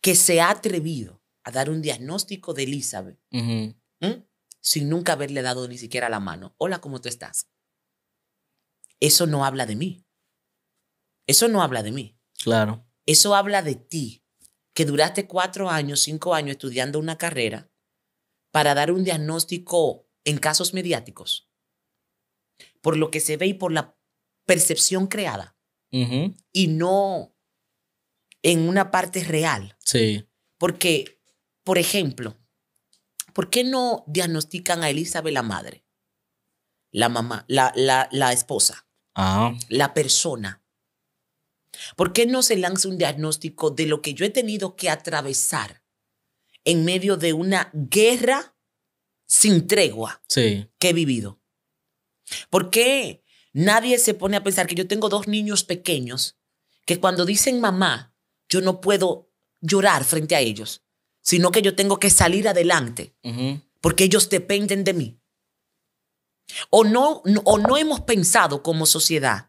que se ha atrevido a dar un diagnóstico de Elizabeth uh-huh. Sin nunca haberle dado ni siquiera la mano. Hola, ¿cómo tú estás? Eso no habla de mí. Eso no habla de mí. Claro. Eso habla de ti, que duraste 4 años, 5 años estudiando una carrera para dar un diagnóstico en casos mediáticos, por lo que se ve y por la percepción creada, uh-huh. y no en una parte real. Sí. Porque, por ejemplo, ¿por qué no diagnostican a Elizabeth la madre, la mamá, la esposa, uh-huh. la persona? ¿Por qué no se lanza un diagnóstico de lo que yo he tenido que atravesar en medio de una guerra sin tregua sí. que he vivido? ¿Por qué nadie se pone a pensar que yo tengo 2 niños pequeños que cuando dicen mamá, yo no puedo llorar frente a ellos, sino que yo tengo que salir adelante uh-huh. porque ellos dependen de mí? O no hemos pensado como sociedad,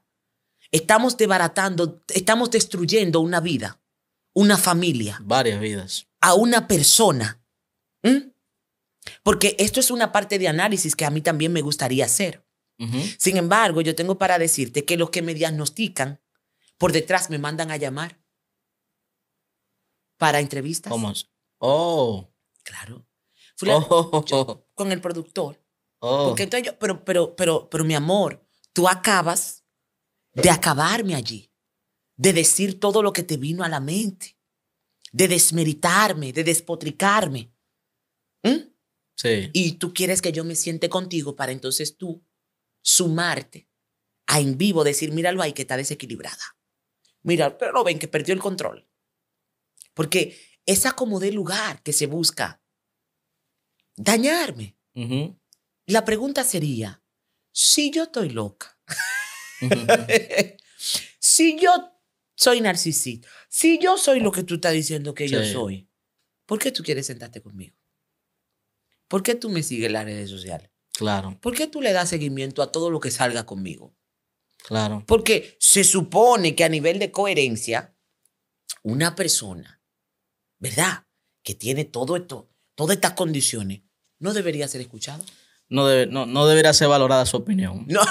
estamos desbaratando, estamos destruyendo una vida, una familia. Varias vidas. A una persona. Porque esto es una parte de análisis que a mí también me gustaría hacer. Uh-huh. Sin embargo, yo tengo para decirte que los que me diagnostican por detrás me mandan a llamar para entrevistas. ¿Cómo? Oh. Claro. Yo, con el productor. Oh. Porque entonces yo, pero mi amor, tú acabas de acabarme allí, de decir todo lo que te vino a la mente, de desmeritarme, de despotricarme. Sí. Y tú quieres que yo me siente contigo para entonces tú sumarte a en vivo decir, míralo ahí que está desequilibrada. Mira, ustedes no ven que perdió el control. Porque es acomodar el lugar que se busca. Dañarme. Uh-huh. La pregunta sería, si yo estoy loca, uh-huh. si yo soy narcisista, si yo soy lo que tú estás diciendo que sí. yo soy, ¿por qué tú quieres sentarte conmigo? ¿Por qué tú me sigues en las redes sociales? Claro. ¿Por qué tú le das seguimiento a todo lo que salga conmigo? Claro. Porque se supone que a nivel de coherencia, una persona, ¿verdad?, que tiene todo esto, todas estas condiciones, no debería ser escuchado. No debería ser valorada su opinión. No.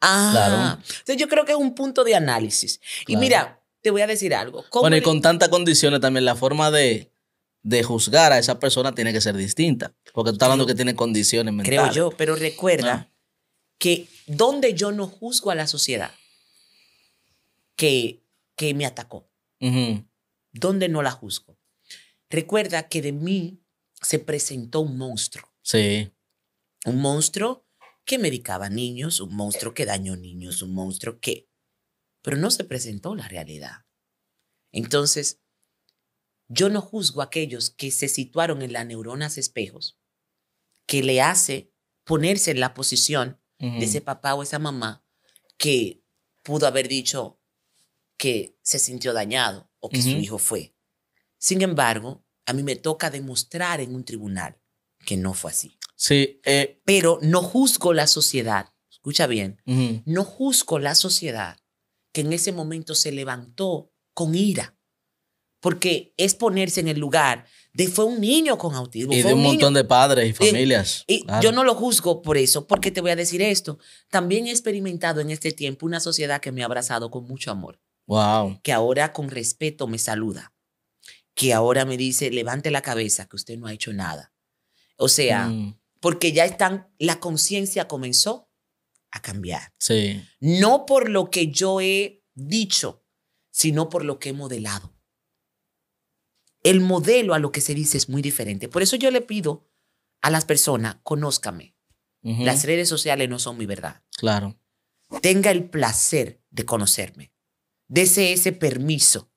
Ah, claro. Entonces yo creo que es un punto de análisis. Claro. Y mira, te voy a decir algo. Bueno, y con tantas condiciones también la forma de juzgar a esa persona tiene que ser distinta. Porque tú estás hablando que tiene condiciones mentales. Creo yo, pero recuerda que donde yo no juzgo a la sociedad que me atacó, uh-huh. donde no la juzgo. Recuerda que de mí se presentó un monstruo. Sí. Un monstruo que medicaba niños, un monstruo que dañó niños, un monstruo que... Pero no se presentó la realidad. Entonces, yo no juzgo a aquellos que se situaron en las neuronas espejos, que le hace ponerse en la posición uh-huh. de ese papá o esa mamá que pudo haber dicho que se sintió dañado o que uh-huh. su hijo fue. Sin embargo, a mí me toca demostrar en un tribunal que no fue así. Sí. Pero no juzgo la sociedad, escucha bien, uh-huh. no juzgo la sociedad que en ese momento se levantó con ira. Porque es ponerse en el lugar de fue un niño con autismo. Y de un montón de padres y familias. Y claro. yo no lo juzgo por eso, porque te voy a decir esto. También he experimentado en este tiempo una sociedad que me ha abrazado con mucho amor. Wow. Que ahora con respeto me saluda. Que ahora me dice, levante la cabeza, que usted no ha hecho nada. O sea, porque ya están, la conciencia comenzó a cambiar. Sí. No por lo que yo he dicho, sino por lo que he modelado. El modelo a lo que se dice es muy diferente. Por eso yo le pido a las personas, conózcame. Uh-huh. Las redes sociales no son mi verdad. Claro. Tenga el placer de conocerme. Dese ese permiso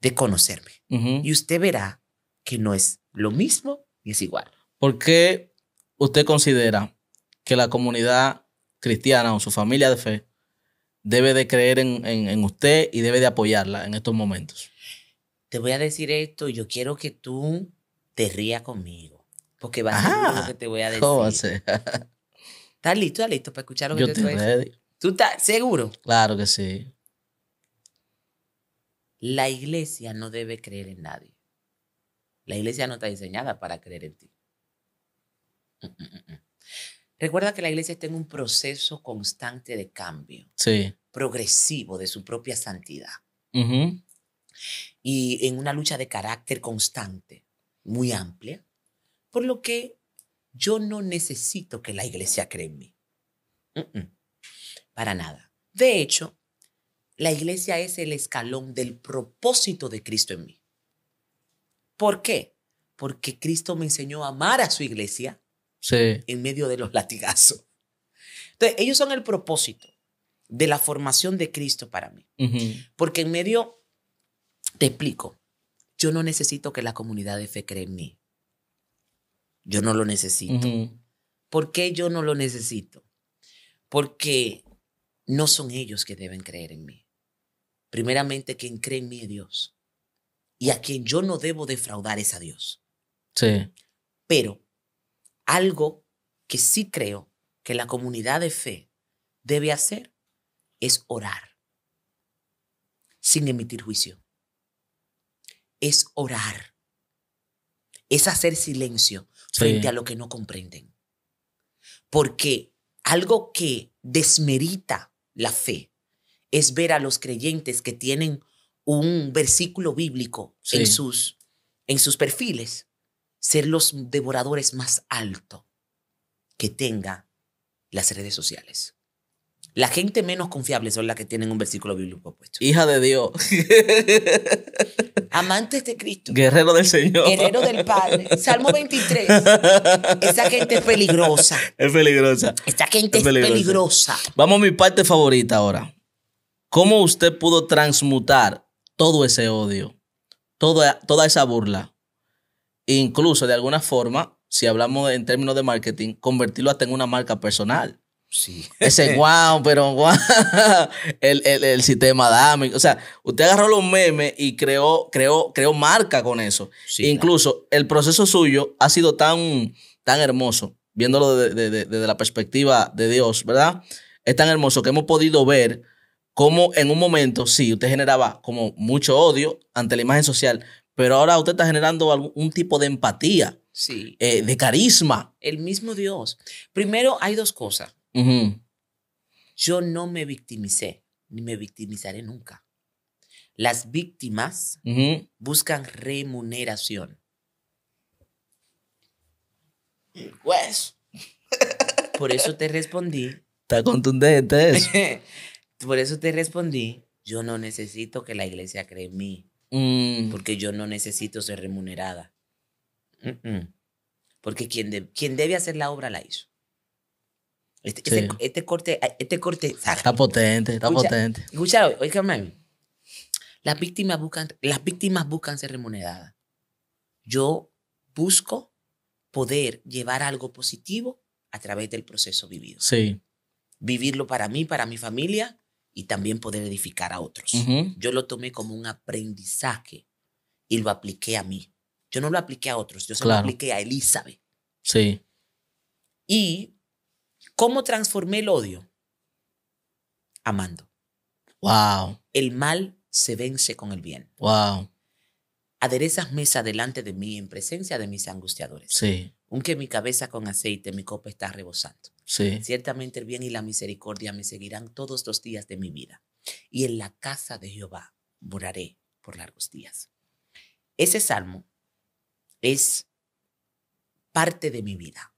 de conocerme. Uh-huh. Y usted verá que no es lo mismo y es igual. ¿Por qué usted considera que la comunidad cristiana o su familia de fe debe de creer en usted y debe de apoyarla en estos momentos? Te voy a decir esto, yo quiero que tú te rías conmigo, porque va a ser lo que te voy a decir. ¿Estás listo? ¿Estás listo para escuchar lo que yo te voy a decir? ¿Tú estás seguro? Claro que sí. La iglesia no debe creer en nadie. La iglesia no está diseñada para creer en ti. Recuerda que la iglesia está en un proceso constante de cambio. Sí. Progresivo de su propia santidad. Uh-huh. Y en una lucha de carácter constante, muy amplia, por lo que yo no necesito que la iglesia cree en mí. Para nada. De hecho, la iglesia es el escalón del propósito de Cristo en mí. ¿Por qué? Porque Cristo me enseñó a amar a su iglesia sí. en medio de los latigazos. Entonces, ellos son el propósito de la formación de Cristo para mí. Uh-huh. Porque en medio... Te explico. Yo no necesito que la comunidad de fe cree en mí. Yo no lo necesito. Uh-huh. ¿Por qué yo no lo necesito? Porque no son ellos que deben creer en mí. Primeramente, quien cree en mí es Dios. Y a quien yo no debo defraudar es a Dios. Sí. Pero algo que sí creo que la comunidad de fe debe hacer es orar sin emitir juicio. Es orar. Es hacer silencio frente sí. a lo que no comprenden. Porque algo que desmerita la fe es ver a los creyentes que tienen un versículo bíblico sí. en sus perfiles ser los devoradores más altos que tenga las redes sociales. La gente menos confiable son las que tienen un versículo bíblico puesto. Hija de Dios. Amantes de Cristo. Guerrero del Señor. Guerrero del Padre. Salmo 23. Esa gente es peligrosa. Es peligrosa. Esa gente es peligrosa. Vamos a mi parte favorita ahora. ¿Cómo usted pudo transmutar todo ese odio, toda esa burla. Incluso, de alguna forma, si hablamos en términos de marketing, convertirlo hasta en una marca personal. Sí. Ese guau, pero guau, el sistema adámico. O sea, usted agarró los memes y creó marca con eso. Sí, incluso, el proceso suyo ha sido tan hermoso, viéndolo desde la perspectiva de Dios, ¿verdad? Es tan hermoso que hemos podido ver cómo en un momento, sí, usted generaba como mucho odio ante la imagen social, pero ahora usted está generando algún tipo de empatía, sí, de carisma. El mismo Dios. Primero, hay dos cosas. Uh-huh. Yo no me victimicé, ni me victimizaré nunca. Las víctimas uh-huh. buscan remuneración. Pues. Por eso te respondí. Está contundente eso. Por eso te respondí, yo no necesito que la iglesia cree en mí. Porque yo no necesito ser remunerada. Porque quien debe hacer la obra la hizo. Este corte está potente, está potente. Escucha, oígame. Las víctimas buscan ser remuneradas. Yo busco poder llevar algo positivo a través del proceso vivido. Sí. Vivirlo para mí, para mi familia, y también poder edificar a otros. Uh-huh. Yo lo tomé como un aprendizaje y lo apliqué a mí. Yo no lo apliqué a otros, yo solo apliqué a Elizabeth. Sí. ¿Y cómo transformé el odio? Amando. Wow. El mal se vence con el bien. Wow. Aderezas mesa delante de mí en presencia de mis angustiadores. Sí. Aunque mi cabeza con aceite, mi copa está rebosando. Sí. Ciertamente el bien y la misericordia me seguirán todos los días de mi vida. Y en la casa de Jehová moraré por largos días. Ese salmo es parte de mi vida.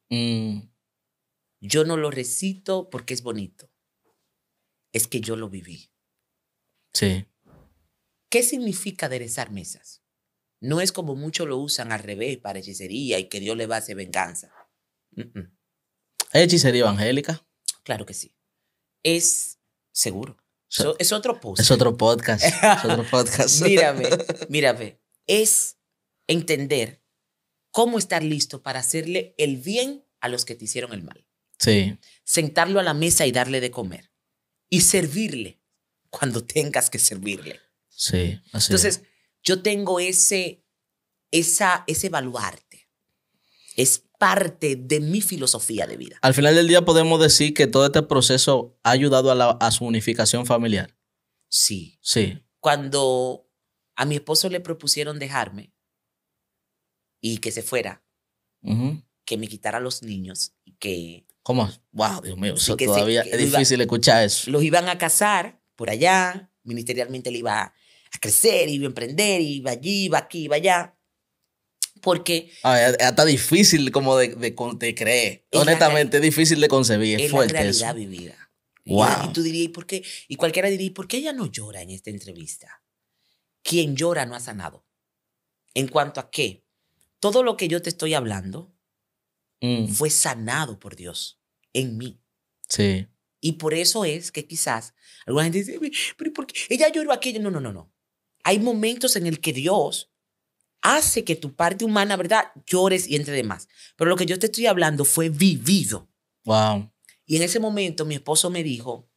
Yo no lo recito porque es bonito. Es que yo lo viví. Sí. ¿Qué significa aderezar mesas? No es como muchos lo usan al revés para hechicería y que Dios le va a hacer venganza. ¿Hay hechicería evangélica? Claro que sí. Es seguro. Es otro post. Es otro podcast. Es otro podcast. Mírame. Es entender cómo estar listo para hacerle el bien a los que te hicieron el mal. Sí. Sentarlo a la mesa y darle de comer. Y servirle cuando tengas que servirle. Sí. Así entonces, es. Yo tengo ese baluarte. Es parte de mi filosofía de vida. Al final del día podemos decir que todo este proceso ha ayudado a su unificación familiar. Sí. Sí. Cuando a mi esposo le propusieron dejarme y que se fuera, uh-huh. que me quitara a los niños y que... ¿Cómo? Wow, Dios mío, eso todavía es difícil escuchar eso. Los iban a casar por allá, ministerialmente le iba a crecer, iba a emprender, iba allí, iba aquí, iba allá. Porque... está difícil como de creer. Honestamente, es difícil de concebir. Es fuerte la realidad eso. Vivida. Wow. Y tú dirías, ¿y por qué? Y cualquiera diría, ¿por qué ella no llora en esta entrevista? Quien llora no ha sanado. En cuanto a qué, todo lo que yo te estoy hablando fue sanado por Dios en mí. Sí. Y por eso es que quizás alguna gente dice, ¿pero por qué? Ella lloró aquí. No. Hay momentos en el que Dios hace que tu parte humana, ¿verdad?, llores y entre demás. Pero lo que yo te estoy hablando fue vivido. Wow. Y en ese momento mi esposo me dijo,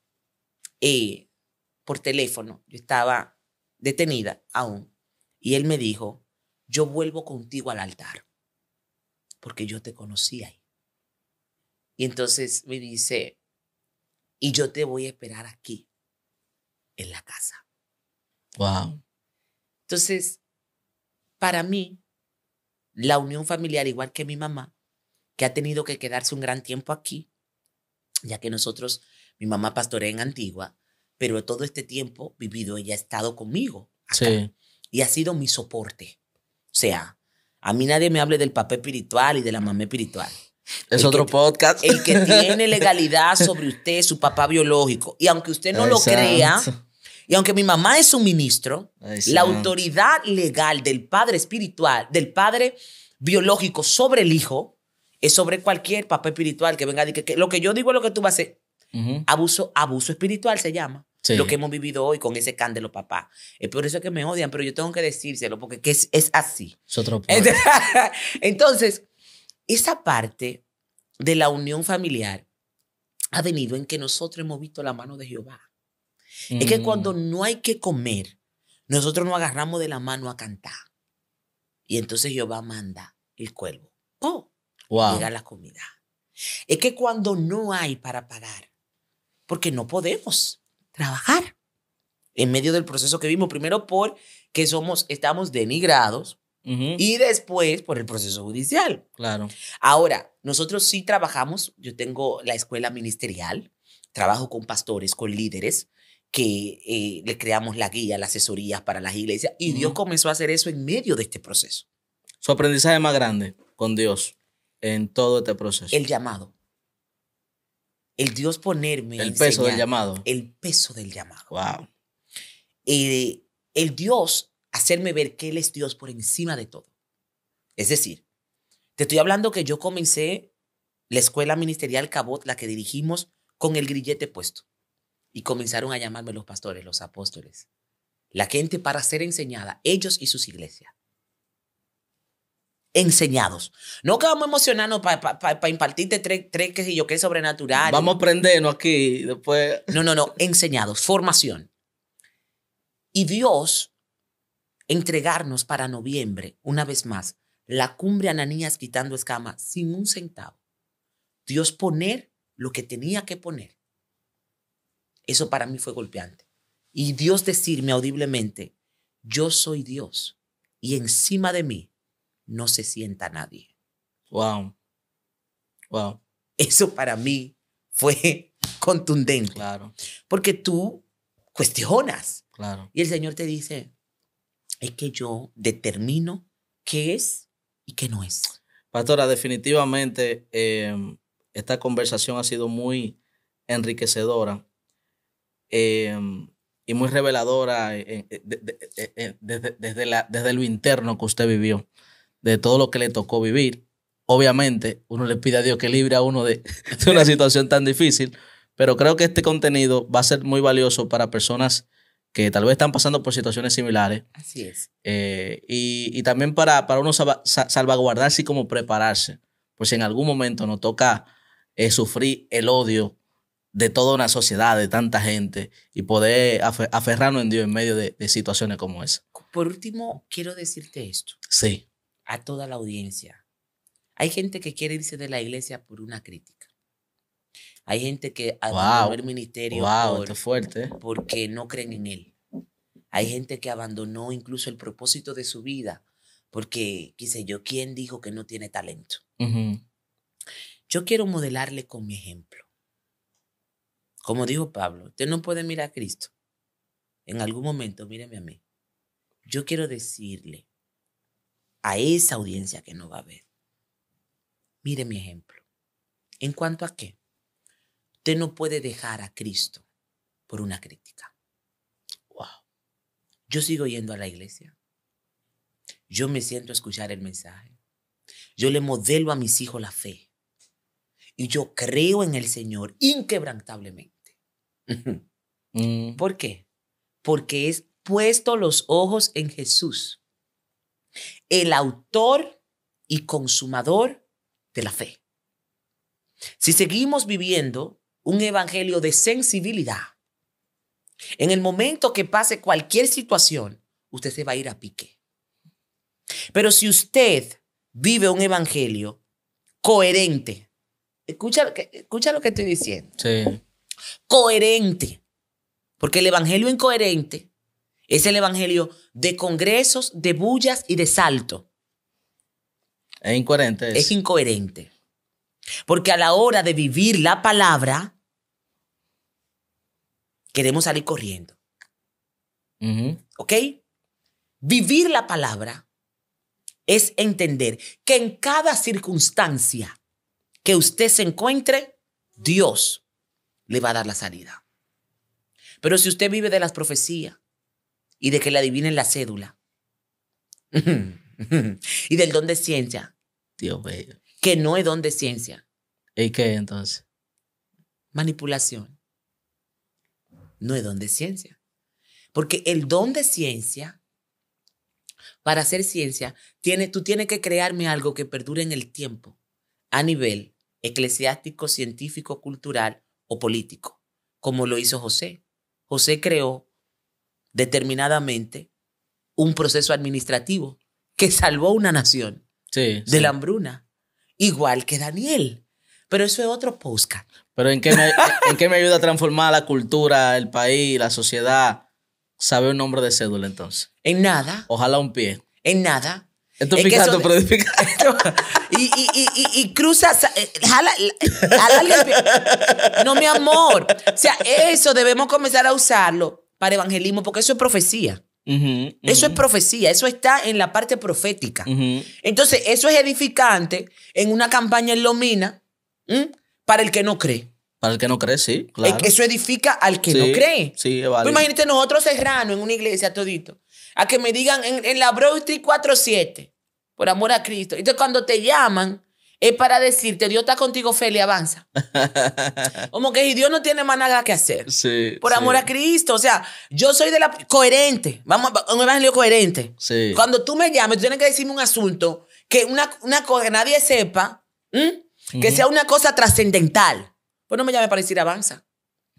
por teléfono, yo estaba detenida aún, y él me dijo, yo vuelvo contigo al altar, porque yo te conocí ahí. Y entonces me dice, y yo te voy a esperar aquí, en la casa. Wow. Entonces, para mí, la unión familiar, igual que mi mamá, que ha tenido que quedarse un gran tiempo aquí, ya que nosotros, mi mamá pastorea en Antigua, pero todo este tiempo vivido, ella ha estado conmigo acá, sí. Y ha sido mi soporte. O sea, a mí nadie me hable del papá espiritual y de la mamá espiritual. Es otro podcast. El que tiene legalidad sobre usted, su papá biológico. Y aunque usted no lo crea... Y aunque mi mamá es un ministro, la autoridad legal del padre espiritual, del padre biológico sobre el hijo, es sobre cualquier papá espiritual que venga a decir que lo que yo digo es lo que tú vas a hacer. Uh-huh. Abuso espiritual se llama. Sí. Lo que hemos vivido hoy con ese can de los papás. Es por eso que me odian, pero yo tengo que decírselo porque es así. Es otro punto. Entonces, esa parte de la unión familiar ha venido en que nosotros hemos visto la mano de Jehová. Es que cuando no hay que comer, nosotros nos agarramos de la mano a cantar. Y entonces Jehová manda el cuervo. ¡Oh! Wow. Llega la comida. Es que cuando no hay para pagar, porque no podemos trabajar en medio del proceso que vimos, primero porque estamos denigrados y después por el proceso judicial. Claro. Ahora, nosotros sí trabajamos. Yo tengo la escuela ministerial, trabajo con pastores, con líderes, que le creamos la guía, las asesorías para las iglesias. Y Dios comenzó a hacer eso en medio de este proceso. Su aprendizaje más grande con Dios en todo este proceso. El llamado. El Dios ponerme a enseñar. El peso del llamado. El peso del llamado. Wow. El Dios hacerme ver que Él es Dios por encima de todo. Es decir, te estoy hablando que yo comencé la escuela ministerial Cabot, la que dirigimos, con el grillete puesto. Y comenzaron a llamarme los pastores, los apóstoles, la gente para ser enseñada, ellos y sus iglesias. Enseñados. No que vamos a emocionarnos para impartirte tres qué sé yo, qué sobrenatural. Vamos a aprendernos aquí después. No, enseñados, formación. Y Dios entregarnos para noviembre, una vez más, la cumbre Ananías quitando escamas sin un centavo. Dios poner lo que tenía que poner. Eso para mí fue golpeante. Y Dios decirme audiblemente, yo soy Dios y encima de mí no se sienta nadie. Wow. Wow. Eso para mí fue contundente. Claro. Porque tú cuestionas. Claro. Y el Señor te dice, es que yo determino qué es y qué no es. Pastora, definitivamente esta conversación ha sido muy enriquecedora. Y muy reveladora desde lo interno que usted vivió, de todo lo que le tocó vivir. Obviamente, uno le pide a Dios que libre a uno de una situación tan difícil, pero creo que este contenido va a ser muy valioso para personas que tal vez están pasando por situaciones similares. Así es. Y también para uno salvaguardarse y como prepararse, pues si en algún momento nos toca sufrir el odio de toda una sociedad, de tanta gente, y poder aferrarnos en Dios en medio de situaciones como esa. Por último, quiero decirte esto. Sí. A toda la audiencia. Hay gente que quiere irse de la iglesia por una crítica. Hay gente que abandonó el ministerio esto es fuerte, porque no creen en él. Hay gente que abandonó incluso el propósito de su vida porque, qué sé yo, ¿quién dijo que no tiene talento? Yo quiero modelarle con mi ejemplo. Como dijo Pablo, usted no puede mirar a Cristo. En algún momento, míreme a mí. Yo quiero decirle a esa audiencia que no va a ver, mire mi ejemplo. ¿En cuanto a qué? Usted no puede dejar a Cristo por una crítica. Wow. Yo sigo yendo a la iglesia. Yo me siento a escuchar el mensaje. Yo le modelo a mis hijos la fe. Y yo creo en el Señor inquebrantablemente. ¿Por qué? Porque es puesto los ojos en Jesús, el autor y consumador de la fe. Si seguimos viviendo un evangelio de sensibilidad, en el momento que pase cualquier situación, usted se va a ir a pique. Pero si usted vive un evangelio coherente, escucha lo que estoy diciendo. Sí. Coherente. Porque el evangelio incoherente es el evangelio de congresos, de bullas y de salto. Es incoherente. Es incoherente. Porque a la hora de vivir la palabra, queremos salir corriendo. ¿Ok? Vivir la palabra es entender que en cada circunstancia que usted se encuentre, Dios le va a dar la salida. Pero si usted vive de las profecías y de que le adivinen la cédula y del don de ciencia, Dios mío, que no es don de ciencia. ¿Y qué entonces? Manipulación. no es don de ciencia. Porque el don de ciencia, para hacer ciencia, tú tienes que crearme algo que perdure en el tiempo, a nivel eclesiástico, científico, cultural o político, como lo hizo José. José creó determinadamente un proceso administrativo que salvó una nación de la hambruna, igual que Daniel. Pero eso es otro podcast. Pero ¿en qué me ayuda a transformar la cultura, el país, la sociedad? ¿Sabe un nombre de cédula entonces? En nada. Ojalá un pie. En nada. Esto es picado, pero y cruza, jala el pie. No, mi amor. O sea, eso debemos comenzar a usarlo para evangelismo, porque eso es profecía. Eso es profecía, eso está en la parte profética. Entonces, eso es edificante en una campaña en Lomina para el que no cree. Para el que no cree, sí, claro. Eso edifica al que no cree. Sí, vale. Pues imagínate nosotros serranos en una iglesia todito, a que me digan en la Broad Street 47, por amor a Cristo. Entonces, cuando te llaman, es para decirte, Dios está contigo, Feli, avanza. Como que Dios no tiene más nada que hacer. Sí, por amor a Cristo. O sea, yo soy de la... coherente. Vamos a un evangelio coherente. Sí. Cuando tú me llames, tú tienes que decirme un asunto que una cosa que nadie sepa, que sea una cosa trascendental. Pues no me llames para decir avanza.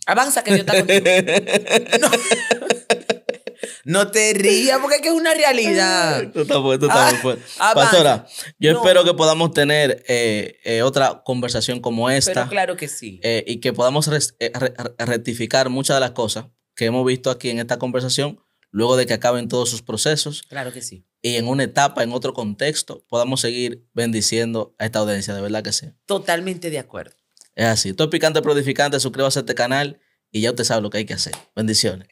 Avanza que Dios está contigo. No te rías, porque es que es una realidad. Tú estás fuerte. Pastora, yo espero que podamos tener otra conversación como esta. Pero claro que sí. Y que podamos rectificar muchas de las cosas que hemos visto aquí en esta conversación, luego de que acaben todos sus procesos. Claro que sí. Y en una etapa, en otro contexto, podamos seguir bendiciendo a esta audiencia, de verdad que sí. Totalmente de acuerdo. Es así. Esto es Picante Prodificante, suscríbase a este canal y ya usted sabe lo que hay que hacer. Bendiciones.